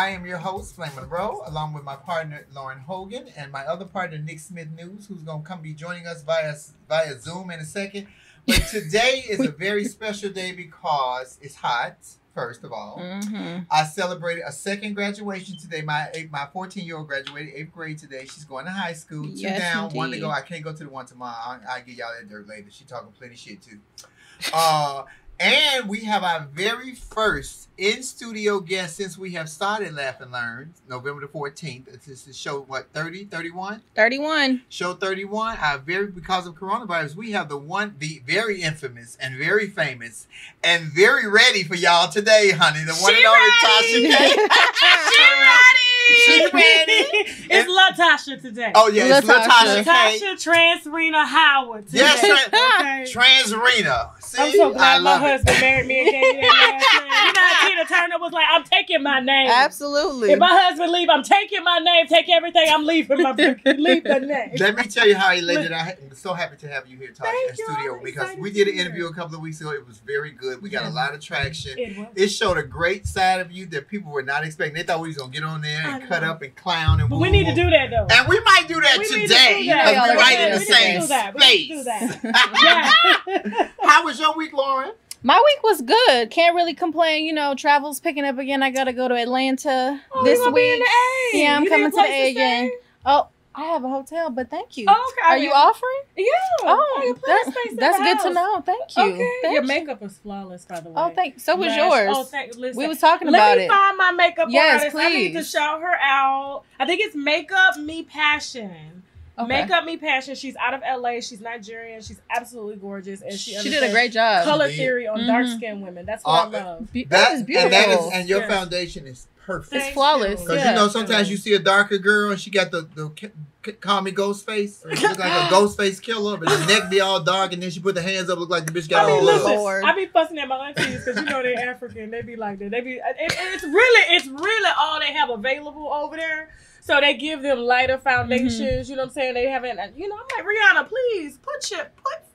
I am your host, Flame Monroe, along with my partner, Lauren Hogan, and my other partner, Nick Smith News, who's going to come be joining us via Zoom in a second. But today is a very special day because it's hot, first of all. Mm-hmm. I celebrated a second graduation today. My 14-year-old graduated 8th grade today. She's going to high school. Two down, one to go. I can't go to the one tomorrow. I'll get y'all that dirt later. She talking plenty shit, too. And we have our very first in-studio guest since we have started Laugh and Learn, November the 14th. This is show, what, 30, 31? 31. Show 31. Because of coronavirus, we have the very infamous and very famous and very ready for y'all today, honey. The one and only Tasha. She ready. She ready. It's LaTasha today. Oh, yeah, it's LaTasha. LaTasha Transrina Howard today. Yes, Transrina. See, I'm so glad my husband married me and gave me that last name. You know, Tina Turner was like, I'm taking my name. Absolutely. If my husband leave, I'm taking my name. Take everything. I'm leaving my leave the name. Let me tell you how elated I am. So happy to have you here, Tasha, in the studio, because we did an interview a couple of weeks ago. It was very good. We got a lot of traction. It showed a great side of you that people were not expecting. They thought we was gonna get on there and cut up and clown and. But we need to do that though. And we might do that today because we're right in the same space. How was your week, Lauren? My week was good. Can't really complain. You know, travel's picking up again. I gotta go to Atlanta this week. Yeah, I'm coming to the A again. Oh, I have a hotel, but thank you. Oh, okay. Are you offering? Yeah. Oh, that's good to know. Thank you. Okay. Your makeup was flawless, by the way. Oh, thank you. So was yours. Oh, listen, we was talking about it. Let me find my makeup artist. Please. I need to shout her out. I think it's Makeup Me Passion. Okay. Makeup Me Passion. She's out of LA. She's Nigerian. She's absolutely gorgeous, and she did a great job. Color theory on dark skinned women. That's what I love. That is beautiful. And your foundation is perfect. It's flawless. Because you know sometimes you see a darker girl and she got the call me ghost face. Or she look like a ghost face killer, but the neck be all dark and then she put the hands up, look like the bitch got all love. I be fussing at my aunties because you know they're African. They be like that. They be it's really all they have available over there. So they give them lighter foundations, you know what I'm saying? They haven't, you know, I'm like, Rihanna, please put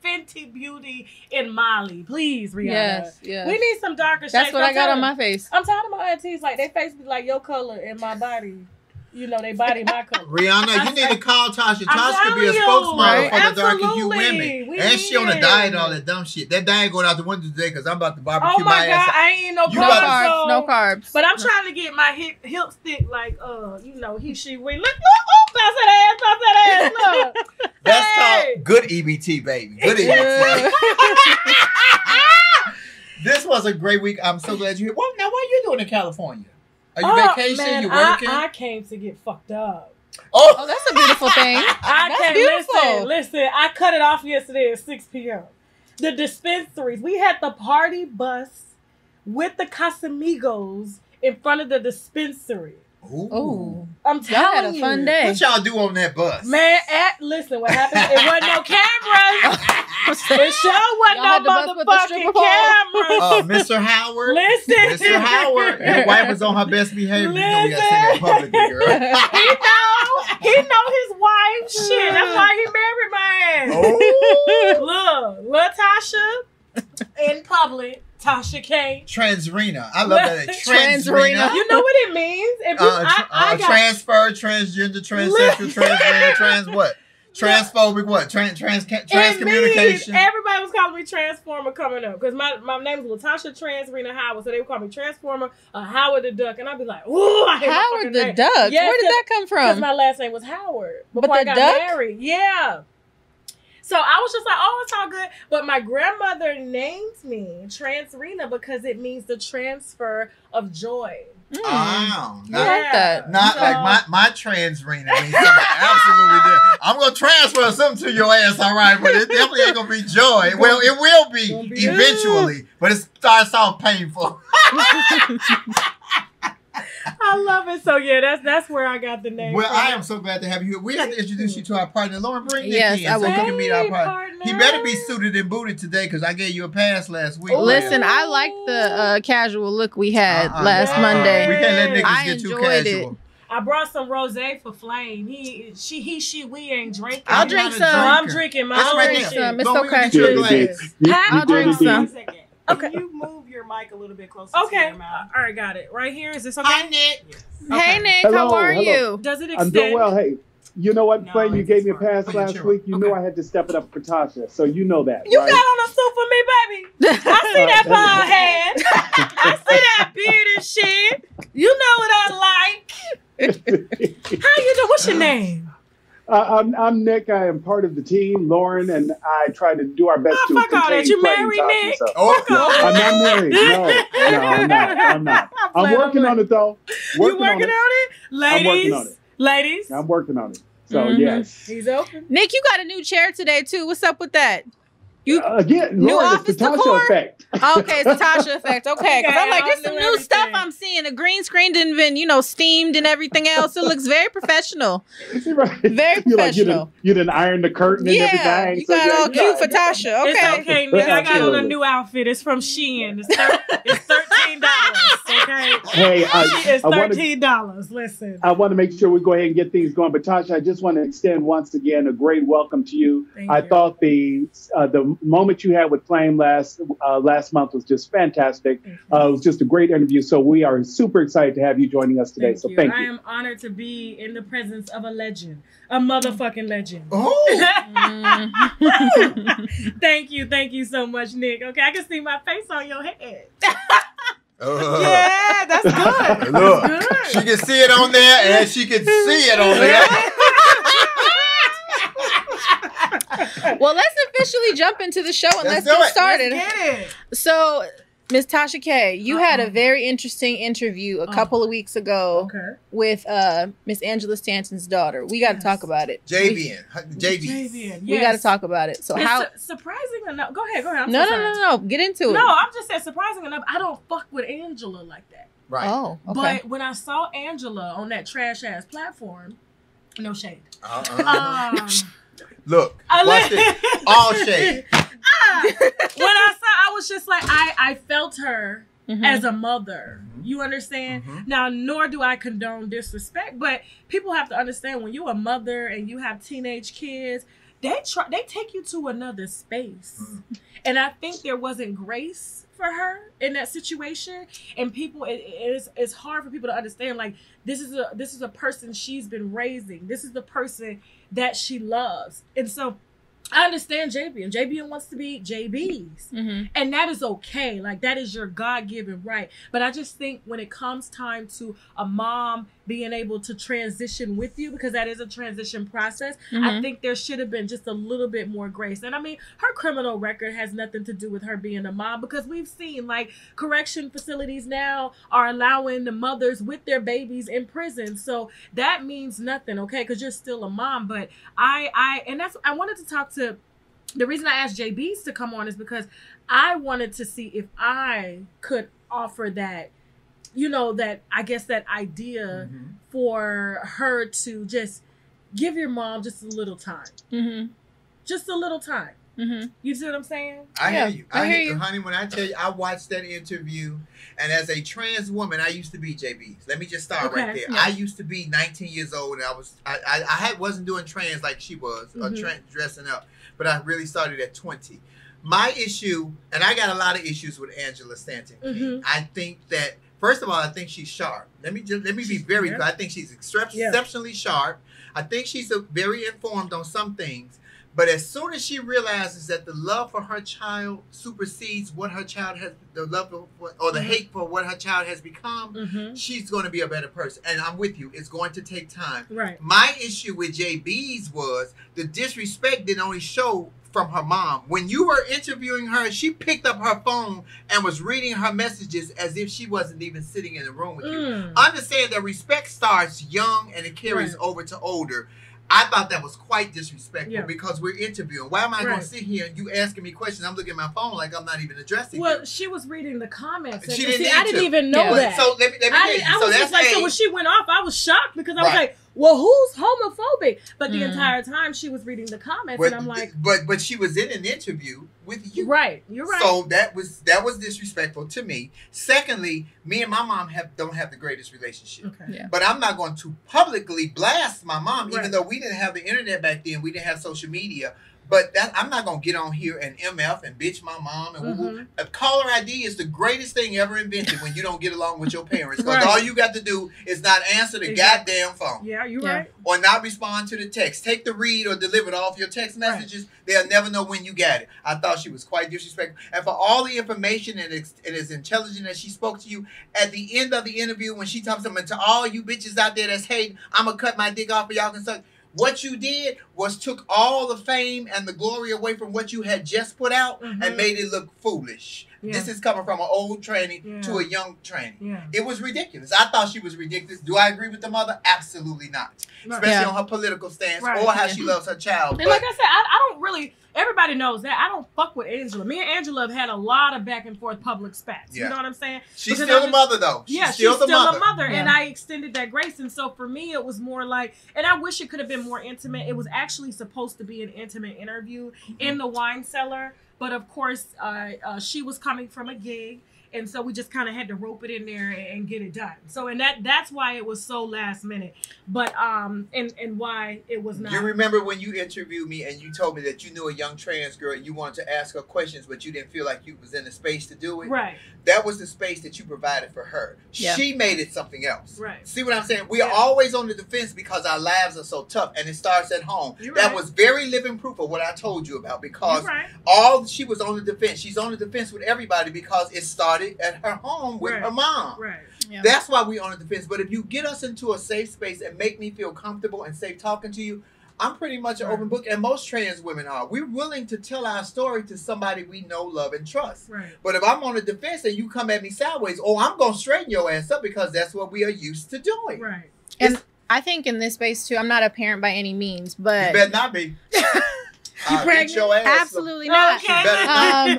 Fenty Beauty in Mali. Please, Rihanna. Yes, yes. We need some darker shades. That's what I got on my face. I'm tired of my aunties. Like, they face be like, your color in my body. You know, they body my color. Rihanna, you need to call Tasha. Tasha could be a spokesmodel for the darker hue women. And she on a diet and all that dumb shit. That diet going out the window today because I'm about to barbecue my ass. Oh my God, I ain't eating no carbs. But I'm trying to get my hips thick like, you know, she, we. Look, bounce that ass, look. That's called good EBT, baby. Good EBT. This was a great week. I'm so glad you're here. Well, now, what are you doing in California? Are you vacationing? Man, you working? I came to get fucked up. Oh, that's a beautiful thing. That's beautiful. Listen, I cut it off yesterday at 6 p.m. The dispensaries. We had the party bus with the Casamigos in front of the dispensary. Ooh. I'm telling you. Y'all had a fun day. What y'all do on that bus? Man, listen, what happened? It wasn't no cameras. It sure wasn't no motherfucking cameras. Mr. Howard. Listen. Mr. Howard. His wife was on her best behavior. Listen. You know we got to say that publicly, girl. He know his wife. Shit, that's why he married my ass. Oh. Look, LaTasha in public. Tasha K. Transrina. I love that. Transrina. You know what it means? If you, I got transfer, transgender, transsexual, transgender, trans what? Transphobic what? Trans communication. Everybody was calling me Transformer coming up because my name is LaTasha Transrina Howard, so they would call me Transformer, Howard the Duck, and I'd be like, ooh, I hate Howard the Duck. Yes, where did that come from? Because my last name was Howard before I got married. Yeah. So I was just like, oh, it's all good. But my grandmother named me Transrina because it means the transfer of joy. Mm. Oh, not like my Transrina means something absolutely different. I'm going to transfer something to your ass, all right? But it definitely ain't going to be joy. Well, it will be eventually, but it starts off painful. I love it. So yeah, that's where I got the name. Well, from. I am so glad to have you here. We have to introduce you to our partner, Lauren. Bring Nick in so you can meet our partner. He better be suited and booted today because I gave you a pass last week. Listen, I like the casual look we had last Monday. We can't let niggas get too casual. I brought some rosé for Flame. We ain't drinking. I'll drink some. I'm drinking. I'll drink some. It's okay. I'll drink some. Okay. You move your your mic a little bit closer to your mouth. All right, got it. Right here. Is this okay? Hi, Nick. Yes. Okay. Hey, Nick. Hello, how are you? Does it extend? I'm doing well. Hey, you know what? You gave me a pass last week. You knew I had to step it up for Tasha, so you know that. You got on a suit for me, baby. I see that bald head. I see that beard and shit. You know what I like. How you doing? What's your name? I'm Nick. I am part of the team. Lauren and I try to do our best to contain that. You married, Nick? I'm not married. No, I'm not. I'm working on it, though. You working on it? Ladies. I'm working on it. Ladies. I'm working on it. So, yes. He's open. Nick, you got a new chair today, too. What's up with that? You again, new Lauren, office decor? Effect. Okay, it's the Tasha effect. Okay, because I'm like, there's some new stuff I'm seeing. The green screen didn't even, you know, steamed and everything else. It looks very professional. Right. Very professional. Like, you didn't iron the curtain and everything. You got all cute for Tasha. Okay. It's okay, Nick. I got on a new outfit. It's from Shein. It's $13. Okay. Hey, it's $13. Listen. I want to make sure we go ahead and get things going. But Tasha, I just want to extend once again a great welcome to you. Thank you. I thought the moment you had with Flame last month was just fantastic. It was just a great interview. So we are super excited to have you joining us today. Thank you. I am honored to be in the presence of a legend, a motherfucking legend. Oh! Thank you so much, Nick. Okay, I can see my face on your head. Yeah, that's good. Look, that's good. She can see it on there, and she can see it on there. Well, let's officially jump into the show and let's get started. Let's get it. So, Ms. Tasha K, you had a very interesting interview a couple of weeks ago with Ms. Angela Stanton's daughter. We got to talk about it. JB. We got to talk about it. So surprising enough. Go ahead. No. Get into it. No, I'm just saying, surprising enough, I don't fuck with Angela like that. Right. Oh, okay. But when I saw Angela on that trash ass platform, no shade. Look, watch this. All shade. When I saw, I was just like, I felt her as a mother. You understand? Now, nor do I condone disrespect, but people have to understand when you're a mother and you have teenage kids, they take you to another space. And I think there wasn't grace for her in that situation. And people, it's hard for people to understand, like, this is a person she's been raising. This is the person that she loves. And so I understand JB, and JB wants to be JB's. And that is okay. Like, that is your God-given right. But I just think when it comes time to a mom being able to transition with you, because that is a transition process, I think there should have been just a little bit more grace. And I mean, her criminal record has nothing to do with her being a mom, because we've seen, like, correction facilities now are allowing the mothers with their babies in prison. So that means nothing, okay? Because you're still a mom. But I wanted to talk to, the reason I asked JB's to come on is because I wanted to see if I could offer that, you know, that, I guess, that idea for her to just give your mom just a little time. Just a little time. You see what I'm saying? I hear you. Honey, when I tell you, I watched that interview, and as a trans woman, I used to be JB's. Let me just start right there. I used to be 19 years old, and I wasn't doing trans like she was, or dressing up, but I really started at 20. My issue, and I got a lot of issues with Angela Stanton. I think that, first of all, I think she's sharp. Let me be very clear. I think she's exceptionally sharp. I think she's very informed on some things. But as soon as she realizes that the love for her child supersedes what her child has, the love for, or the hate for what her child has become, she's going to be a better person. And I'm with you. It's going to take time. Right. My issue with JB's was the disrespect didn't only show from her mom. When you were interviewing her, she picked up her phone and was reading her messages as if she wasn't even sitting in the room with you. Understand that respect starts young and it carries over to older. I thought that was quite disrespectful because we're interviewing. Why am I going to sit here and you asking me questions? I'm looking at my phone like I'm not even addressing you. She was reading the comments. She didn't I didn't even know that. So I was just like, so when she went off, I was shocked because I was like, well, who's homophobic? But the entire time she was reading the comments, and I'm like, but she was in an interview with you, right? You're right. So that was disrespectful to me. Secondly, me and my mom don't have the greatest relationship, but I'm not going to publicly blast my mom, even though we didn't have the internet back then, we didn't have social media. But that, I'm not going to get on here and MF and bitch my mom. And Caller ID is the greatest thing ever invented when you don't get along with your parents. Because all you got to do is not answer the goddamn phone. Yeah, you're right. Or not respond to the text. Take the read or deliver it off your text messages. They'll never know when you got it. I thought she was quite disrespectful. And for all the information and as intelligent as she spoke to you, at the end of the interview when she talks to all you bitches out there that's hating, I'm going to cut my dick off and y'all can suck. What you did was took all the fame and the glory away from what you had just put out and made it look foolish. Yeah. This is coming from an old tranny to a young tranny. Yeah. It was ridiculous. I thought she was ridiculous. Do I agree with the mother? Absolutely not. Especially on her political stance or how she loves her child. And like I said, I don't really, everybody knows that. I don't fuck with Angela. Me and Angela have had a lot of back and forth public spats. You know what I'm saying? She's still the mother though. She's still the mother. Yeah. And I extended that grace. And so for me, it was more like, and I wish it could have been more intimate. It was actually supposed to be an intimate interview in the wine cellar. But of course, she was coming from a gig, and so we just kind of had to rope it in there and get it done. So, and that's why it was so last minute. But and why it was not. You remember when you interviewed me and you told me that you knew a young trans girl and you wanted to ask her questions, but you didn't feel like you was in the space to do it. Right. That was the space that you provided for her. Yeah. She made it something else. Right. See what I'm saying? We are always on the defense because our lives are so tough, and it starts at home. That was very living proof of what I told you about, because all she was on the defense. She's on the defense with everybody because it started at her home with her mom. That's why we on the defense. But if you get us into a safe space and make me feel comfortable and safe talking to you, I'm pretty much an open book, and most trans women are. We're willing to tell our story to somebody we know, love, and trust. But if I'm on the defense and you come at me sideways, I'm gonna straighten your ass up, because that's what we are used to doing. And I think in this space too, I'm not a parent by any means, but you better not be. You pregnant? Absolutely not. Okay.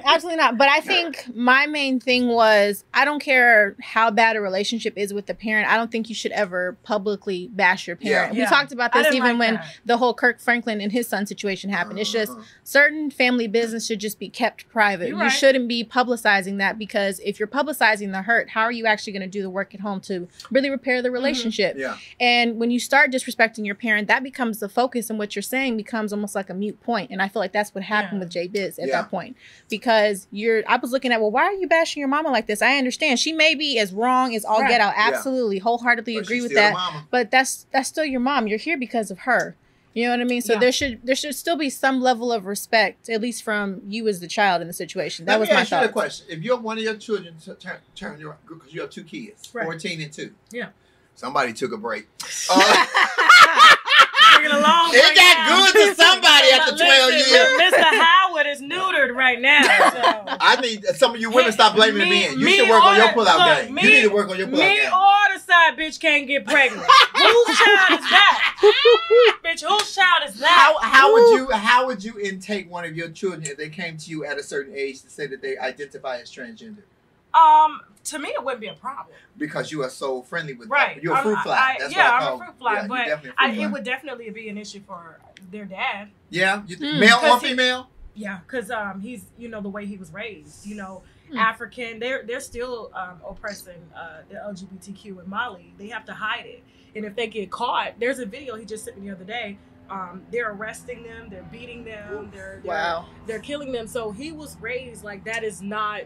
Absolutely not. But I think my main thing was, I don't care how bad a relationship is with the parent, I don't think you should ever publicly bash your parent. We talked about this even when the whole Kirk Franklin and his son situation happened. It's just certain family business should just be kept private. You shouldn't be publicizing that, because if you're publicizing the hurt, how are you actually going to do the work at home to really repair the relationship? And when you start disrespecting your parent, that becomes the focus, and what you're saying becomes almost like a mute point. And I feel like that's what happened with J-Biz at that point, because I was looking at, well, why are you bashing your mama like this? I understand she may be as wrong as all get out. Absolutely, wholeheartedly agree with that. But that's still your mom. You're here because of her. You know what I mean? So there should still be some level of respect, at least from you as the child in the situation. That was my thought. Let me ask you a question: if you're one of your children, turn your, because you have two kids, 14 and 2. Yeah. Somebody took a break. It got good to somebody after 12 years. Mr. Howard is neutered right now. So. I need some of you women stop blaming men. You should work on your pullout game. You need to work on your pullout game. Me or the side bitch can't get pregnant. Whose child is that? Bitch, whose child is that? How would you intake one of your children if they came to you at a certain age to say that they identify as transgender? To me, it wouldn't be a problem, because you are so friendly with them. You're a fruit fly. I'm a fruit fly, but it would definitely be an issue for their dad. Yeah, male or female. Yeah, because he's, you know, the way he was raised, you know, African. They're still oppressing the LGBTQ in Mali. They have to hide it, and if they get caught, there's a video he just sent me the other day. They're arresting them. They're beating them. They're killing them. So he was raised like that is not.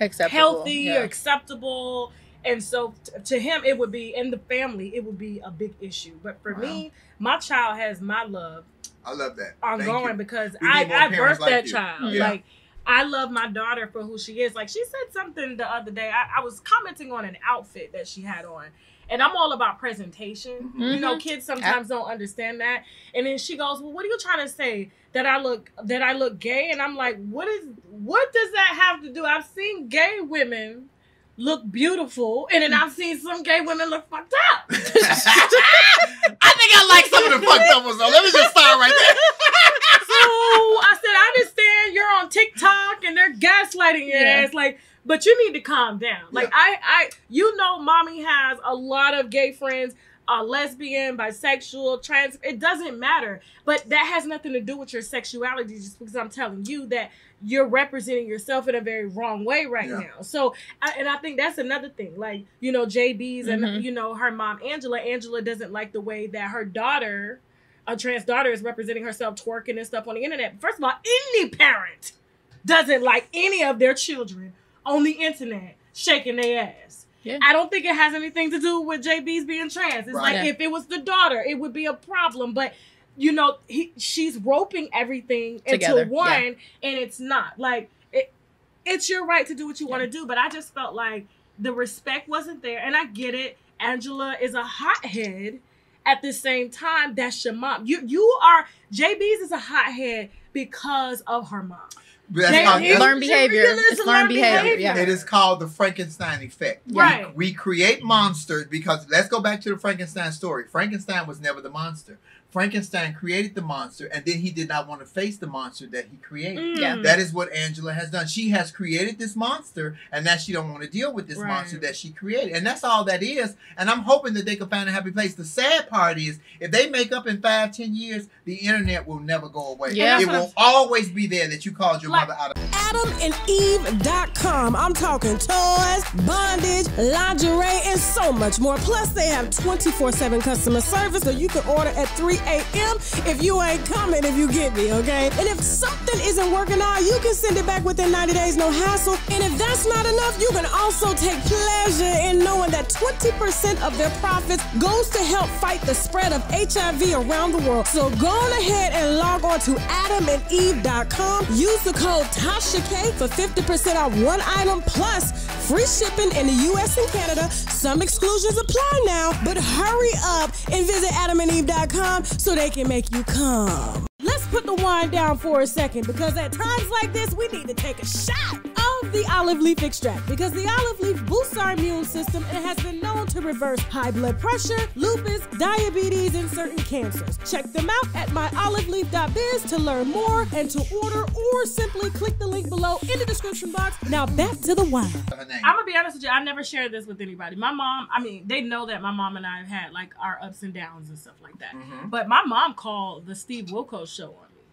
Acceptable. Healthy, acceptable, and so to him it would be, in the family it would be a big issue. But for me, my child has my love. I love that. Ongoing, because I birthed that child. Yeah. Like, I love my daughter for who she is. Like, she said something the other day. I was commenting on an outfit that she had on, and I'm all about presentation. You know, kids sometimes don't understand that. And then she goes, "Well, what are you trying to say? That I look gay?" And I'm like, what does that have to do? I've seen gay women look beautiful, and then I've seen some gay women look fucked up. I think I like some of the fucked up ones though. Let me just start right there. So I said, I understand you're on TikTok and they're gaslighting your ass, like, but you need to calm down. Like, I you know, mommy has a lot of gay friends. Lesbian, bisexual, trans, it doesn't matter. But that has nothing to do with your sexuality, just because I'm telling you that you're representing yourself in a very wrong way right now. So, and I think that's another thing. Like, you know, JB's and, you know, her mom, Angela doesn't like the way that her daughter a trans daughter is representing herself twerking and stuff on the internet. First of all, any parent doesn't like any of their children on the internet shaking their ass. Yeah. I don't think it has anything to do with JB's being trans. It's right. Like if it was the daughter, it would be a problem. But, you know, she's roping everything together into one, yeah. And it's not. Like, it's your right to do what you want to do. But I just felt like the respect wasn't there. And I get it. Angela is a hothead. At the same time, that's your mom. You are, JB's is a hothead because of her mom. Learned behavior. It's learned behavior. Yeah. It is called the Frankenstein effect. Right. We create monsters because, let's go back to the Frankenstein story. Frankenstein was never the monster. Frankenstein created the monster, and then he did not want to face the monster that he created. Yeah. That is what Angela has done. She has created this monster, and now she don't want to deal with this monster that she created. And that's all that is. And I'm hoping that they can find a happy place. The sad part is, if they make up in 5-10 years, the internet will never go away. Yeah. It will always be there that you called your mother out of. AdamandEve.com. I'm talking toys, bondage, lingerie, and so much more. Plus, they have 24/7 customer service, so you can order at 3 a.m. if you ain't coming, if you get me, okay? And if something isn't working out, you can send it back within 90 days, no hassle. And if that's not enough, you can also take pleasure in knowing that 20% of their profits goes to help fight the spread of HIV around the world. So go on ahead and log on to AdamandEve.com. Use the code TashaK for 50% off one item, plus free shipping in the U.S. and Canada. Some exclusions apply now, but hurry up and visit AdamandEve.com so they can make you come. Let's put the wine down for a second, because at times like this, we need to take a shot of the olive leaf extract, because the olive leaf boosts our immune system and has been known to reverse high blood pressure, lupus, diabetes, and certain cancers. Check them out at myoliveleaf.biz to learn more and to order, or simply click the link below in the description box. Now back to the wine. I'm gonna be honest with you, I never shared this with anybody. My mom, I mean, they know that my mom and I have had like our ups and downs and stuff like that. Mm-hmm. But my mom called the Steve Wilkos show on me.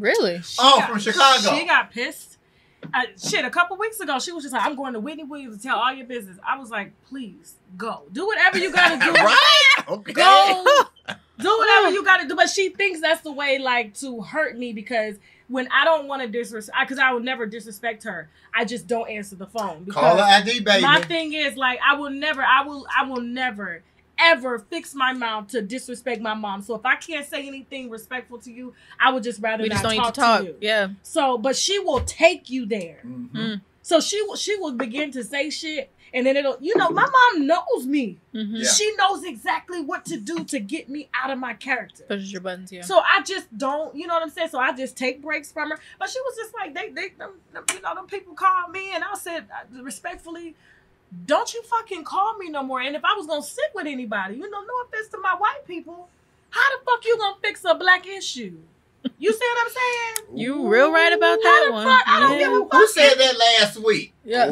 Really? From Chicago. She got pissed. A couple weeks ago, she was just like, I'm going to Whitney Williams to tell all your business. I was like, please, go. Do whatever you got to do. Right? Okay. Go. Do whatever you got to do. But she thinks that's the way, like, to hurt me, because when I don't want to disrespect, because I will never disrespect her, I just don't answer the phone. Call her ID, baby. My thing is, like, I will never ever fix my mouth to disrespect my mom. So if I can't say anything respectful to you, I would just rather not talk to you. Yeah. So, but she will take you there. Mm-hmm. So she will begin to say shit, and then it'll, you know, my mom knows me. Mm-hmm. Yeah. She knows exactly what to do to get me out of my character. Pushes your buttons, yeah. So I just don't, you know what I'm saying? So I just take breaks from her. But she was just like, them people called me, and I said, respectfully, don't you fucking call me no more. And if I was going to sit with anybody, you know, no offense to my white people, how the fuck you going to fix a black issue? You see what I'm saying? You real right about that one. How the fuck? I don't give a fuck. Who said that last week? Yeah.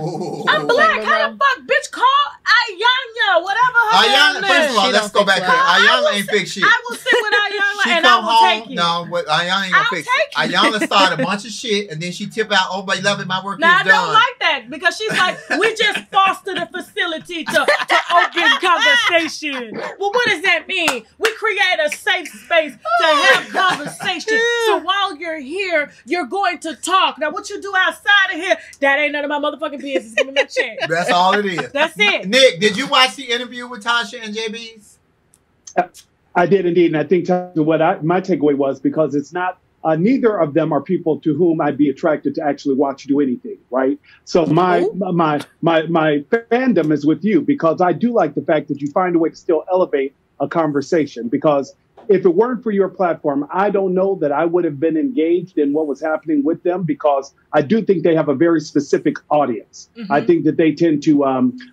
I'm black. How the fuck? Bitch, call Iyanla, whatever her name is. First of all, let's go back here. Iyanla ain't fix shit. I will sit with Iyanla and I will take you. No, but Iyanla ain't gonna fix it. Iyanla started a bunch of shit, and then she tip out, oh, my love, my work is done. Now, I don't like that, because she's like, we just fostered a facility to open conversation. Well, what does that mean? We create a safe space to have conversation. So while you're here, you're going to talk. Now, what you do outside of here, that ain't none of my motherfucking business. Give me my check. That's all it is. That's it. Nick, did you watch the interview with Tasha and JB's? I did indeed. And I think my takeaway was, because it's not, neither of them are people to whom I'd be attracted to actually watch do anything, right? So my fandom is with you, because I do like the fact that you find a way to still elevate a conversation, because if it weren't for your platform, I don't know that I would have been engaged in what was happening with them, because I do think they have a very specific audience. Mm-hmm. I think that they tend to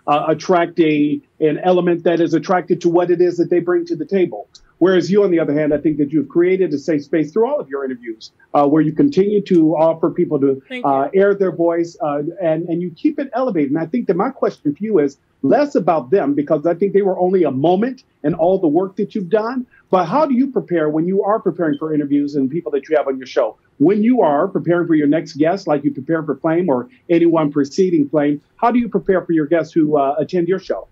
attract an element that is attracted to what it is that they bring to the table. Whereas you, on the other hand, I think that you've created a safe space through all of your interviews where you continue to offer people to air their voice and you keep it elevated. And I think that my question for you is less about them, because I think they were only a moment in all the work that you've done. But how do you prepare when you are preparing for interviews and people that you have on your show? When you are preparing for your next guest, like you prepare for Flame or anyone preceding Flame, how do you prepare for your guests who attend your show?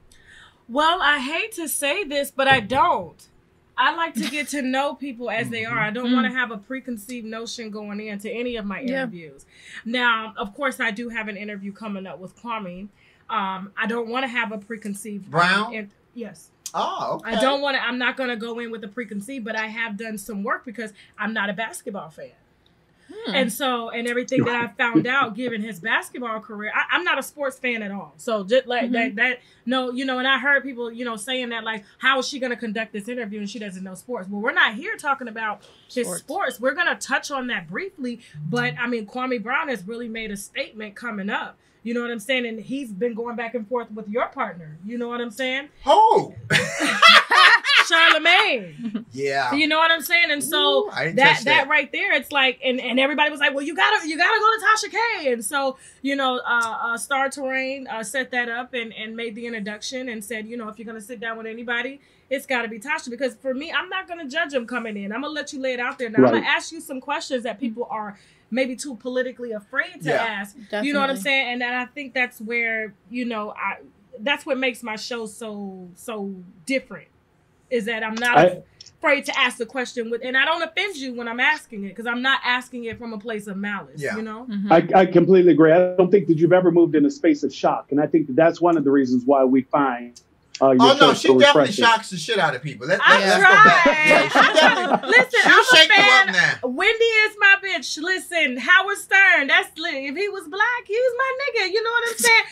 Well, I hate to say this, but I don't. I like to get to know people as they are. I don't want to have a preconceived notion going into any of my interviews. Yeah. Now, of course, I do have an interview coming up with Kwame. I don't want to have a preconceived... Brown? Yes. Oh, okay. I don't want to... I'm not going to go in with a preconceived, but I have done some work because I'm not a basketball fan. And so, and everything that I found out given his basketball career, I'm not a sports fan at all. So just like that, no, you know, and I heard people, you know, saying that, like, how is she going to conduct this interview and she doesn't know sports? Well, we're not here talking about his sports. We're going to touch on that briefly. But I mean, Kwame Brown has really made a statement coming up. You know what I'm saying? And he's been going back and forth with your partner. You know what I'm saying? Oh, Charlamagne. Yeah. You know what I'm saying? And so that right there, it's like, and everybody was like, well, you gotta go to Tasha K. And so, you know, Star Terrain set that up and made the introduction and said, you know, if you're going to sit down with anybody, it's got to be Tasha. Because for me, I'm not going to judge them coming in. I'm going to let you lay it out there. Now, right. I'm going to ask you some questions that people are maybe too politically afraid to ask. Definitely. You know what I'm saying? And I think that's where, you know, that's what makes my show so different. Is that I'm not afraid to ask the question, and I don't offend you when I'm asking it, because I'm not asking it from a place of malice, you know? Mm-hmm. I completely agree. I don't think that you've ever moved in a space of shock, and I think that that's one of the reasons why we find your show so refreshing. Oh, no, she definitely shocks the shit out of people. Let's go back. Yeah, listen, I'm a fan. Wendy is my bitch. Listen, Howard Stern, if he was black, he was my nigga. You know what I'm saying?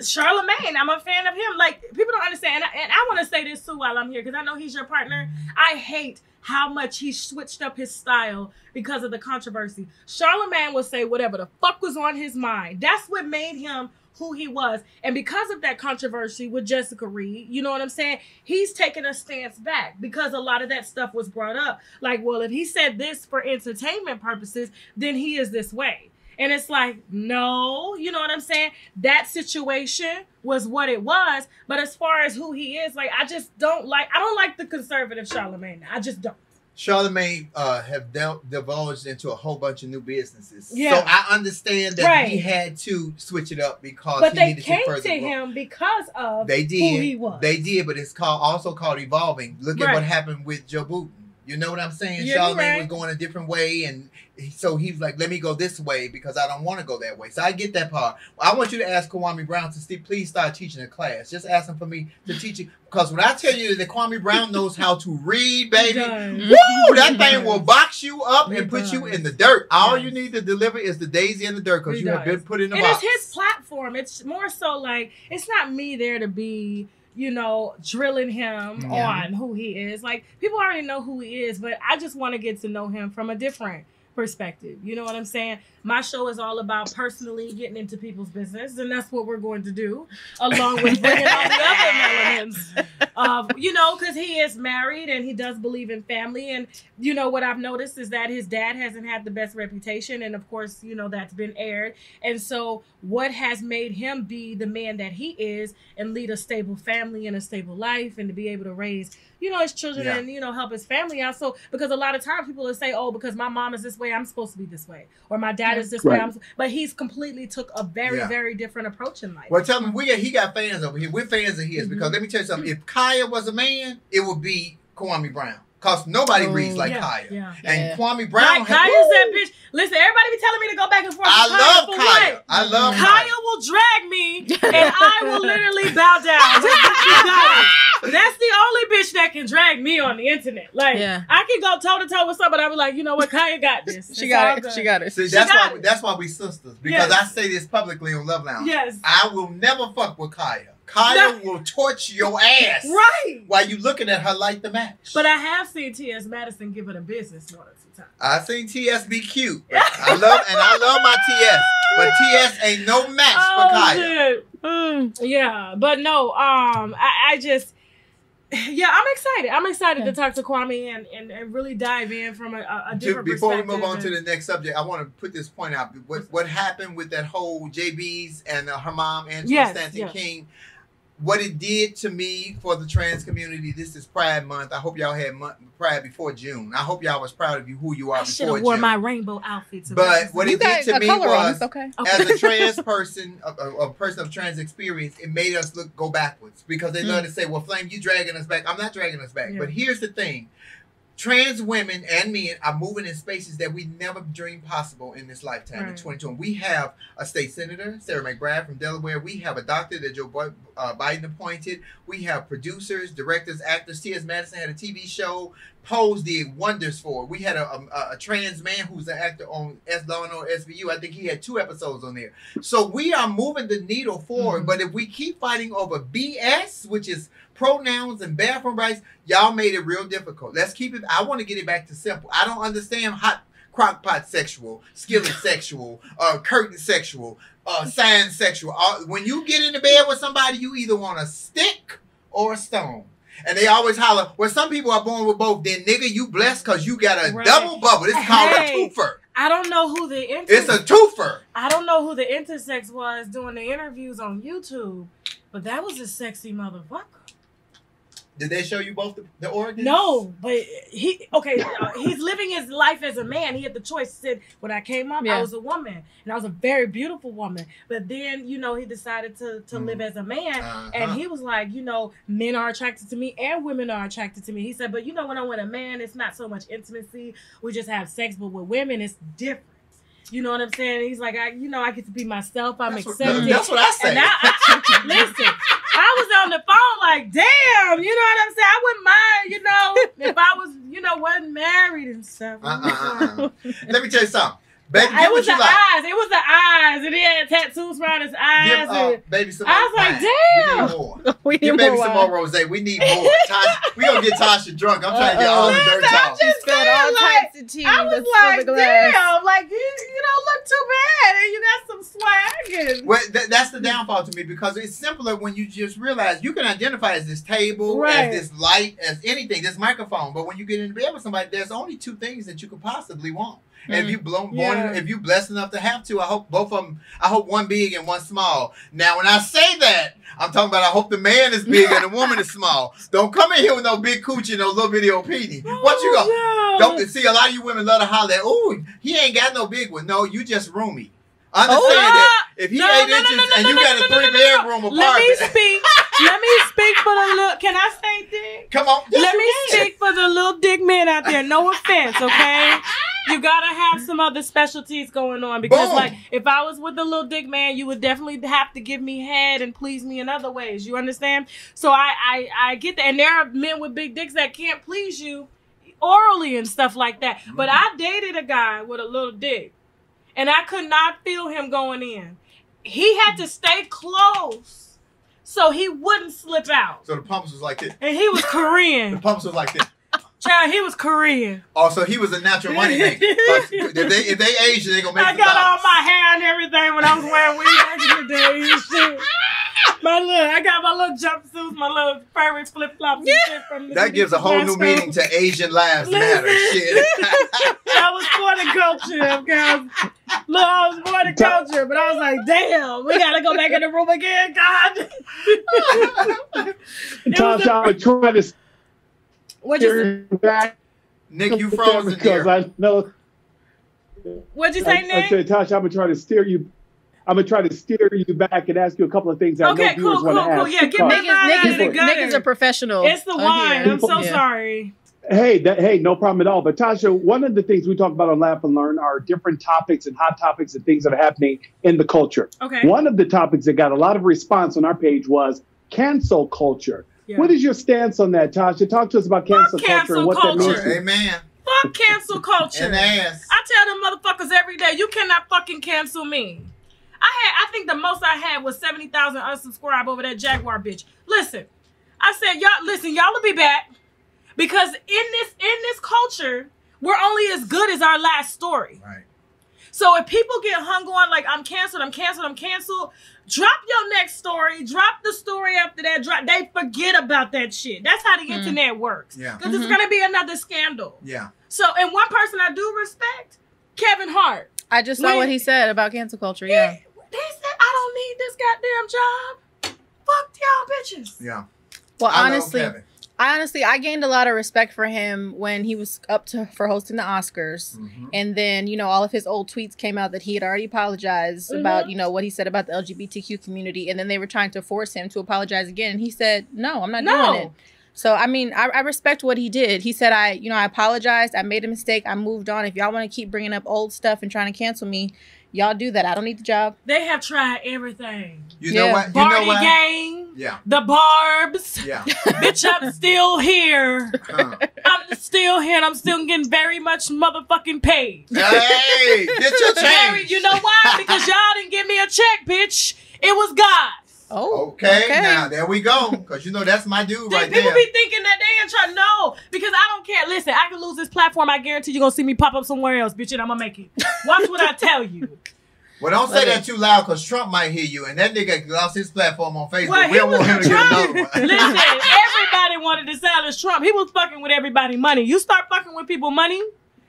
Charlamagne, I'm a fan of him. Like, people don't understand. And I want to say this too while I'm here, because I know he's your partner. I hate how much he switched up his style because of the controversy. Charlamagne will say whatever the fuck was on his mind. That's what made him who he was. And because of that controversy with Jessica Reed, you know what I'm saying? He's taking a stance back because a lot of that stuff was brought up. Like, well, if he said this for entertainment purposes, then he is this way. And it's like, no, you know what I'm saying? That situation was what it was. But as far as who he is, like, I don't like the conservative Charlamagne. I just don't. Charlamagne have divulged into a whole bunch of new businesses. Yeah. So I understand that he had to switch it up because he needed to further. But they came to him because of who he was. They did, but it's also called evolving. Look at what happened with Joe Budden. You know what I'm saying? Yeah, Charlamagne was going a different way, and so he's like, let me go this way because I don't want to go that way. So I get that part. I want you to ask Kwame Brown to please start teaching a class. Just ask him for me to teach you. Because when I tell you that Kwame Brown knows how to read, baby, woo, that thing will box you up and put you in the dirt. All you need to deliver is the daisy in the dirt because you have been put in the box. It's his platform. It's more so like, it's not me there to be... you know, drilling him on who he is. Like, people already know who he is, but I just want to get to know him from a different perspective. You know what I'm saying? My show is all about personally getting into people's business, and that's what we're going to do, along with bringing all the other elements of, you know, because he is married and he does believe in family. And, you know, what I've noticed is that his dad hasn't had the best reputation. And, of course, you know, that's been aired. And so what has made him be the man that he is and lead a stable family and a stable life and to be able to raise, you know, his children and, you know, help his family out. So because a lot of times people will say, oh, because my mom is this way, I'm supposed to be this way. Or my dad is this way. But he's completely took a very, very different approach in life. Well, tell me, he got fans over here. We're fans of his because let me tell you something. If Kaya was a man, it would be Kwame Brown. Because nobody reads like Kaya. Yeah. And Kwame Brown. Like, Kaya's that bitch. Listen, everybody be telling me to go back and forth. I love Kaya. Kaya will drag me and I will literally bow down. That's the only bitch that can drag me on the internet. Like, I can go toe to toe with somebody. I be like, you know what? Kaya got this. She got it. See, that's why we sisters. Because I say this publicly on Love Lounge. Yes. I will never fuck with Kaya. Kaya will torch your ass while you looking at her like the match. But I have seen T.S. Madison give it a business one or two times. I seen T.S. be cute. I love my T.S. But T.S. ain't no match for Kaya. Yeah, but no, I just... Yeah, I'm excited. I'm excited to talk to Kwame and really dive in from a different perspective. Before we move on to the next subject, I want to put this point out. What happened with that whole JB's and her mom, Angela Stanton King... what it did to me for the trans community. This is Pride Month. I hope y'all had Pride before June. I hope y'all was proud of you who you are before June. I should have wore my rainbow outfit today. But what it did to me was, as a trans person, a person of trans experience, it made us go backwards, because they love to say, well, Flame, you dragging us back. I'm not dragging us back. Yeah. But here's the thing. Trans women and men are moving in spaces that we never dreamed possible in this lifetime, in 2020. We have a state senator, Sarah McBride from Delaware. We have a doctor that Joe Biden appointed. We have producers, directors, actors. T.S. Madison had a TV show. Pose did wonders for it. We had a trans man who's an actor on Law and Order SVU. I think he had 2 episodes on there. So we are moving the needle forward. But if we keep fighting over BS, which is pronouns and bathroom rights, y'all made it real difficult. Let's keep it. I want to get it back to simple. I don't understand hot crockpot sexual, skillet sexual, curtain sexual, sign sexual. When you get into bed with somebody, you either want a stick or a stone. And they always holler, well, some people are born with both. Then, nigga, you blessed because you got a double bubble. It's called a twofer. I don't know who the It's a twofer. I don't know who the intersex was doing the interviews on YouTube, but that was a sexy motherfucker. Did they show you both the organs? No, but he, he's living his life as a man. He had the choice. He said, when I came up, I was a woman. And I was a very beautiful woman. But then, you know, he decided to live as a man. And he was like, you know, men are attracted to me and women are attracted to me. He said, but you know, when I'm with a man, it's not so much intimacy. We just have sex. But with women, it's different. You know what I'm saying? He's like, you know, I get to be myself. I'm accepted. That's what I said. And I listen, I was on the phone like, damn, you know what I'm saying? I wouldn't mind, you know, if I was, you know, wasn't married and stuff. Let me tell you something. Baby, it was the eyes. It was the eyes. And he had tattoos around his eyes. Baby some more. I was like, damn. We need more. Give baby some more rosé. We need more. We gonna get Tasha drunk. I'm trying to get all the dirt off. She spilled all types of tea. I was like, damn. Like, you don't look too bad. And you got some swag. Well, that's the downfall to me, because it's simpler when you just realize you can identify as this table, as this light, as anything, this microphone. But when you get into bed with somebody, there's only 2 things that you could possibly want. And if you if you blessed enough to have 2, I hope both of them. I hope one big and one small. Now, when I say that, I'm talking about I hope the man is big and the woman is small. Don't come in here with no big coochie, no little bitty opeenie. What you go? Don't see a lot of you women love to holler at, ooh, he ain't got no big one. No, you just roomy. Understand that if he 8 inches and you got a 3-bedroom apartment. Let me speak. Let me speak for the little. Can I say dick? Come on. Yes, let me speak for the little dick men out there. No offense, okay. You gotta have some other specialties going on, because like if I was with a little dick man, you would definitely have to give me head and please me in other ways. You understand? So I get that, and there are men with big dicks that can't please you orally and stuff like that. But I dated a guy with a little dick, and I could not feel him going in. He had to stay close so he wouldn't slip out. So the pumps was like this, and he was Korean. The pumps was like this. Child, he was Korean. Oh, so he was a natural money maker. If they Asian, they gonna make. I got all my hair and everything when I was wearing weave back in the day and shit. I got my little jumpsuits, my little furry flip flops and shit from the. That gives a whole new meaning to Asian lives matter. Shit. I was born in culture, guys. Look, I was born in culture, but I was like, damn, we gotta go back in the room again, God. Tasha, I'm trying to. What'd you say? Nick, you froze because here. I know. What'd you say, Nick? I said, Tasha, I'm gonna try to steer you. I'm gonna try to steer you back and ask you a couple of things. Okay, I know viewers wanna ask. Yeah, get Nick is a professional. It's the wine. Here. I'm so sorry. Hey, hey, no problem at all. But Tasha, one of the things we talk about on Laugh and Learn are different topics and hot topics and things that are happening in the culture. Okay. One of the topics that got a lot of response on our page was cancel culture. Yeah. What is your stance on that, Tasha? Talk to us about cancel culture and what that means. Amen. Fuck cancel culture. And ass. I tell them motherfuckers every day, you cannot fucking cancel me. I think the most I had was 70,000 unsubscribe over that Jaguar bitch. Listen, I said, y'all, listen, y'all will be back, because in this culture, we're only as good as our last story. Right. So if people get hung on like I'm canceled, I'm canceled, I'm canceled, drop your next story, drop the story after that, they forget about that shit. That's how the internet works. Yeah. Because it's gonna be another scandal. Yeah. So, and one person I do respect, Kevin Hart. I just saw what he said about cancel culture. Yeah. They said I don't need this goddamn job. fuck y'all bitches. Yeah. Well, honestly, I gained a lot of respect for him when he was up for hosting the Oscars. Mm-hmm. And then, you know, all of his old tweets came out that he had already apologized mm-hmm. about, you know, what he said about the LGBTQ community. And then they were trying to force him to apologize again. And he said, no, I'm not doing it. So, I mean, I respect what he did. He said, I apologized. I made a mistake. I moved on. If y'all want to keep bringing up old stuff and trying to cancel me, y'all do that. I don't need the job. They have tried everything. You know what? Barney Gang. Yeah. The Barbs. Yeah. Bitch, I'm still here. I'm still here and I'm still getting very much motherfucking paid. Hey, get your change. You know why? Because y'all didn't give me a check, bitch. It was God. Oh, okay, now there we go. Because you know that's my dude right there. People be thinking that they ain't trying to know. Because I don't care. Listen, I can lose this platform. I guarantee you're going to see me pop up somewhere else, bitch, and I'm going to make it. Watch what I tell you. Well, don't say that too loud because Trump might hear you. And that nigga lost his platform on Facebook. Well, we don't want him to get another one. Listen, everybody wanted to silence Trump. He was fucking with everybody's money. You start fucking with people's money,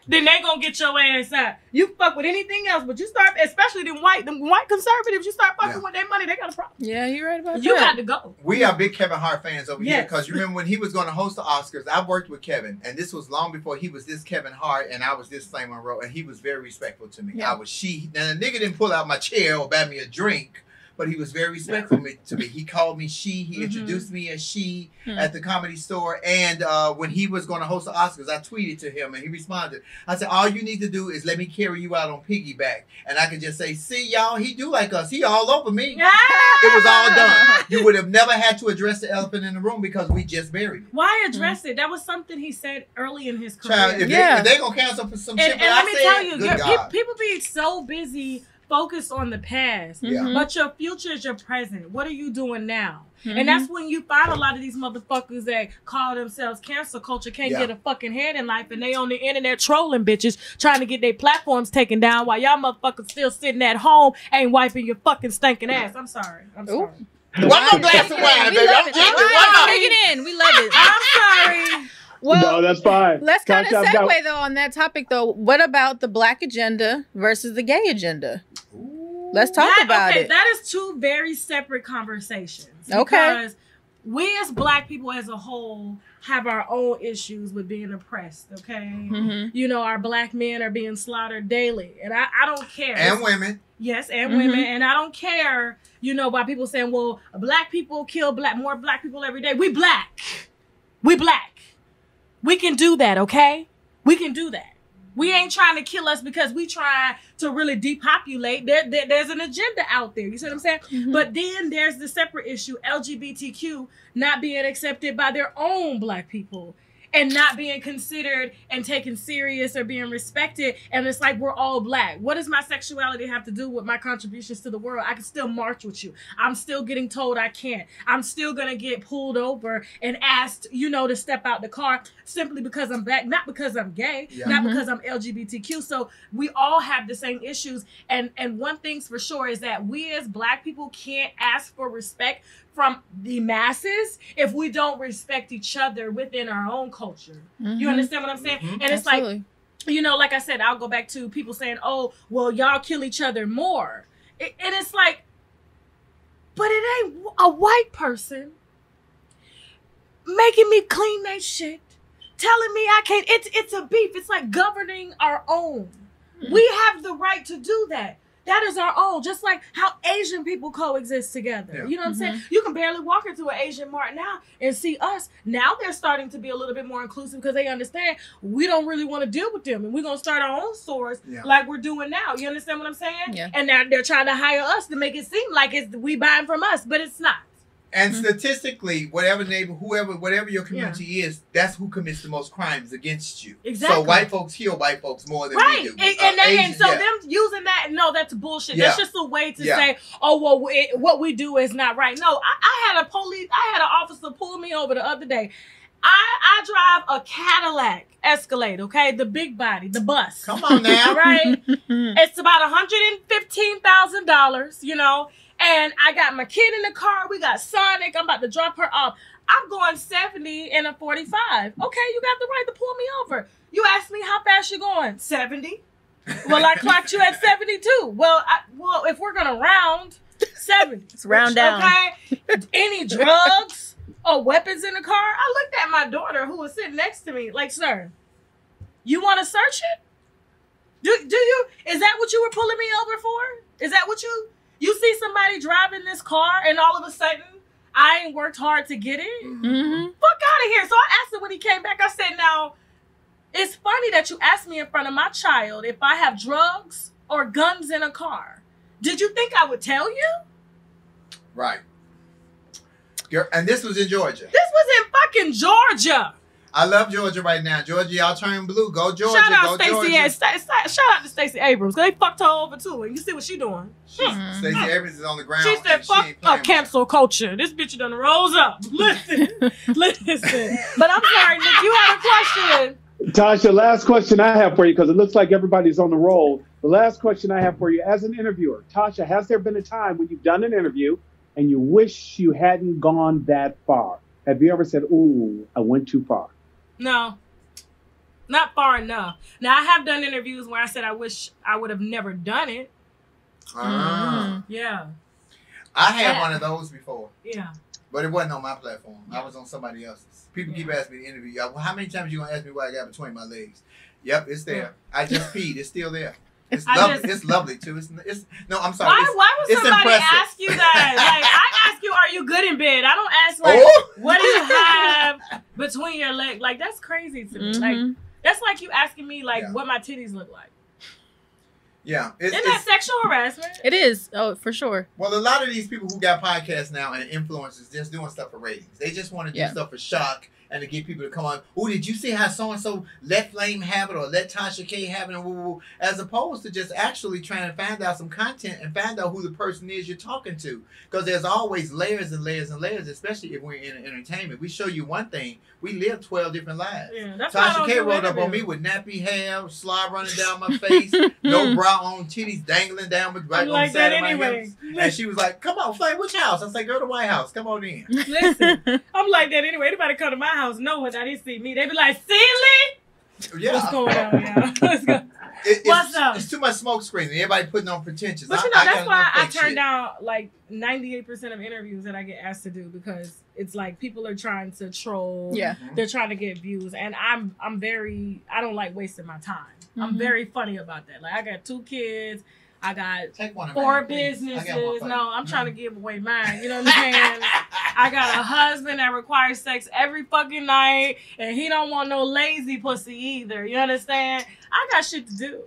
then they gonna get your ass out. You fuck with anything else, but you start, especially them white conservatives, you start fucking with their money, they got a problem. Yeah, you're right about that. You got to go. We are big Kevin Hart fans over here, because remember when he was gonna host the Oscars, I worked with Kevin, and this was long before he was this Kevin Hart, and I was this Flame Monroe, and he was very respectful to me. Yeah. I was she. Now, the nigga didn't pull out my chair or buy me a drink, but he was very respectful to me. He called me she. He introduced me as she at the Comedy Store. And when he was going to host the Oscars, I tweeted to him and he responded. I said, all you need to do is let me carry you out on piggyback. And I could just say, see, y'all, he do like us. He all over me. Yeah. It was all done. You would have never had to address the elephant in the room because we just buried it. Why address it? That was something he said early in his career. Child, if they going to cancel for some shit, and let me tell you, people be so busy focus on the past, but your future is your present. What are you doing now? And that's when you find a lot of these motherfuckers that call themselves cancel culture can't get a fucking head in life, and they on the internet trolling bitches trying to get their platforms taken down while y'all motherfuckers still sitting at home ain't wiping your fucking stinking ass. I'm sorry. I'm sorry. One more glass of wine, baby. I'm drinking one more. Take it in. We love it. I'm sorry. Well, no, that's fine. Let's kind of segue though on that topic though. What about the black agenda versus the gay agenda? Ooh. Let's talk about it. That is two very separate conversations. Okay. Because we as black people as a whole have our own issues with being oppressed, okay? Mm-hmm. You know, our black men are being slaughtered daily. And I don't care. And women. Yes, and women. And I don't care, you know, why people saying, well, black people kill more black people every day. We black. We black. We can do that, okay? We can do that. We ain't trying to kill us because we try to really depopulate. There's an agenda out there. You see what I'm saying? Mm-hmm. But then there's the separate issue, LGBTQ not being accepted by their own black people and not being considered and taken serious or being respected. And it's like, we're all black. What does my sexuality have to do with my contributions to the world? I can still march with you. I'm still getting told I can't. I'm still going to get pulled over and asked, you know, to step out the car simply because I'm black, not because I'm gay, not because I'm LGBTQ. So we all have the same issues. And one thing's for sure is that we as black people can't ask for respect from the masses if we don't respect each other within our own culture. You understand what I'm saying? And it's like, you know, like I said, I'll go back to people saying, oh, well, y'all kill each other more. And it's like, but it ain't a white person making me clean that shit, telling me I can't. It's a beef. It's like governing our own. We have the right to do that. That is our own, just like how Asian people coexist together. You know what I'm saying? You can barely walk into an Asian mart now and see us. Now they're starting to be a little bit more inclusive because they understand we don't really want to deal with them. And we're going to start our own stores like we're doing now. You understand what I'm saying? Yeah. And now they're trying to hire us to make it seem like it's we buying from us, but it's not. And statistically, whatever neighborhood, whatever your community is, that's who commits the most crimes against you. Exactly. So white folks kill white folks more than we do. And so them using that, no, that's bullshit. That's just a way to say, oh, well, what we do is not right. No, I had an officer pull me over the other day. I drive a Cadillac Escalade, okay? The big body, the bus. Come on now. Right? It's about $115,000, you know? And I got my kid in the car. We got Sonic. I'm about to drop her off. I'm going 70 and a 45. Okay, you got the right to pull me over. You asked me how fast you're going. 70. Well, I clocked you at 72. Well, if we're going to round, 7. It's round down. Okay. Any drugs or weapons in the car? I looked at my daughter who was sitting next to me like, sir, you want to search it? Do you? Is that what you were pulling me over for? Is that what you see somebody driving this car and all of a sudden I ain't worked hard to get it? Mm-hmm. Fuck out of here. So I asked him when he came back. I said, now, it's funny that you asked me in front of my child if I have drugs or guns in a car. Did you think I would tell you? Right. And this was in Georgia. This was in fucking Georgia. I love Georgia right now. Georgia, y'all turn blue. Go Georgia. Shout out to Stacey Abrams. They fucked her over too. And you see what she doing. Stacey Abrams is on the ground. She said, fuck up cancel culture. This bitch done rose up. Listen. Listen. But I'm sorry, Nick, you had a question. Tasha, last question I have for you, because it looks like everybody's on the roll. The last question I have for you, as an interviewer, Tasha, has there been a time when you've done an interview and you wish you hadn't gone that far? Have you ever said, ooh, I went too far? No, not far enough. Now, I have done interviews where I said I wish I would have never done it. Yeah. I had one of those before. Yeah. But it wasn't on my platform. I was on somebody else's. People keep asking me to interview y'all. Well, how many times you gonna ask me what I got between my legs? Yep, it's there. I just peed. It's still there. It's lovely. It's lovely too. It's no. I'm sorry. Why would somebody ask you that? Like I ask you, are you good in bed? I don't ask like what do you have between your legs? Like that's crazy to me. Like that's like you asking me like what my titties look like. Yeah. Isn't that sexual harassment? It is. Oh, for sure. Well, a lot of these people who got podcasts now and influencers just doing stuff for ratings. They just want to do stuff for shock and to get people to come on. Oh, did you see how so-and-so let Flame have it or let Tasha K have it? As opposed to just actually trying to find out some content and find out who the person is you're talking to. Because there's always layers and layers and layers, especially if we're in entertainment. We show you one thing. We live 12 different lives. Yeah, Tasha K rolled up on me with nappy hair, slob running down my face, no bra on, titties dangling down right on the side of my hips. And she was like, come on, Flame, which house? I was like, go to the White House. Come on in. Listen, I'm like that anyway. Anybody come to my house, know what? I didn't see me. They be like, Sealy? Yeah. What's going on, y'all? Let's go. What's up? It's too much smoke screen. Everybody putting on pretentious. But you know, that's why I turn down like 98% of interviews that I get asked to do, because it's like people are trying to troll. Yeah. They're trying to get views. And I don't like wasting my time. I'm very funny about that. Like I got 2 kids. I got 4 businesses. No, I'm trying to give away mine. You know what I'm saying? I got a husband that requires sex every fucking night, and he don't want no lazy pussy either. You understand? I got shit to do.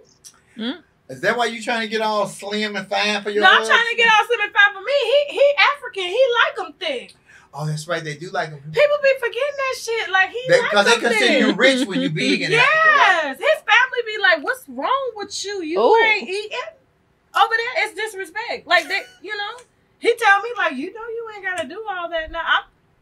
Is that why you trying to get all slim and fine for your? No, I'm trying to get all slim and fine for me. He African. He like them thick. Oh, that's right. They do like them. People be forgetting that shit. Like because they consider you rich when you big. Yes, his family be like, "What's wrong with you? You ain't eating." Over there, it's disrespect. Like, they, you know, he tell me, like, you know, you ain't got to do all that. Now,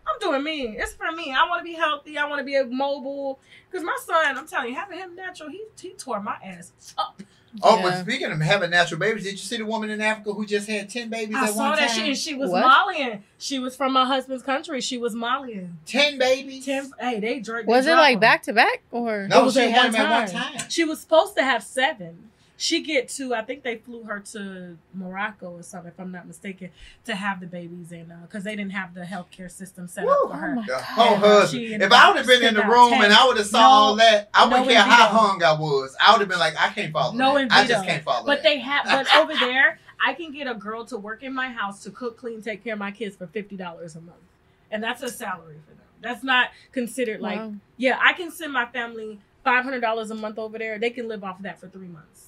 I'm doing me. It's for me. I want to be healthy. I want to be mobile. Because my son, I'm telling you, having him natural, he tore my ass up. Oh, but speaking of having natural babies, did you see the woman in Africa who just had 10 babies at one time? I saw that. She was Malian. She was from my husband's country. She was Malian. 10 babies? 10. Hey, they drank. Was it like back to back? Or no, she had them at one time. She was supposed to have 7. She get to, I think they flew her to Morocco or something, if I'm not mistaken, to have the babies in, because they didn't have the healthcare system set up for her. The whole husband. If I would have been in the room and I would have saw all that, I wouldn't care how hung I was. I would have been like, I can't follow that. I just can't follow that. But they have, but over there, I can get a girl to work in my house to cook, clean, take care of my kids for $50 a month. And that's a salary for them. That's not considered like, yeah, I can send my family $500 a month over there. They can live off of that for 3 months.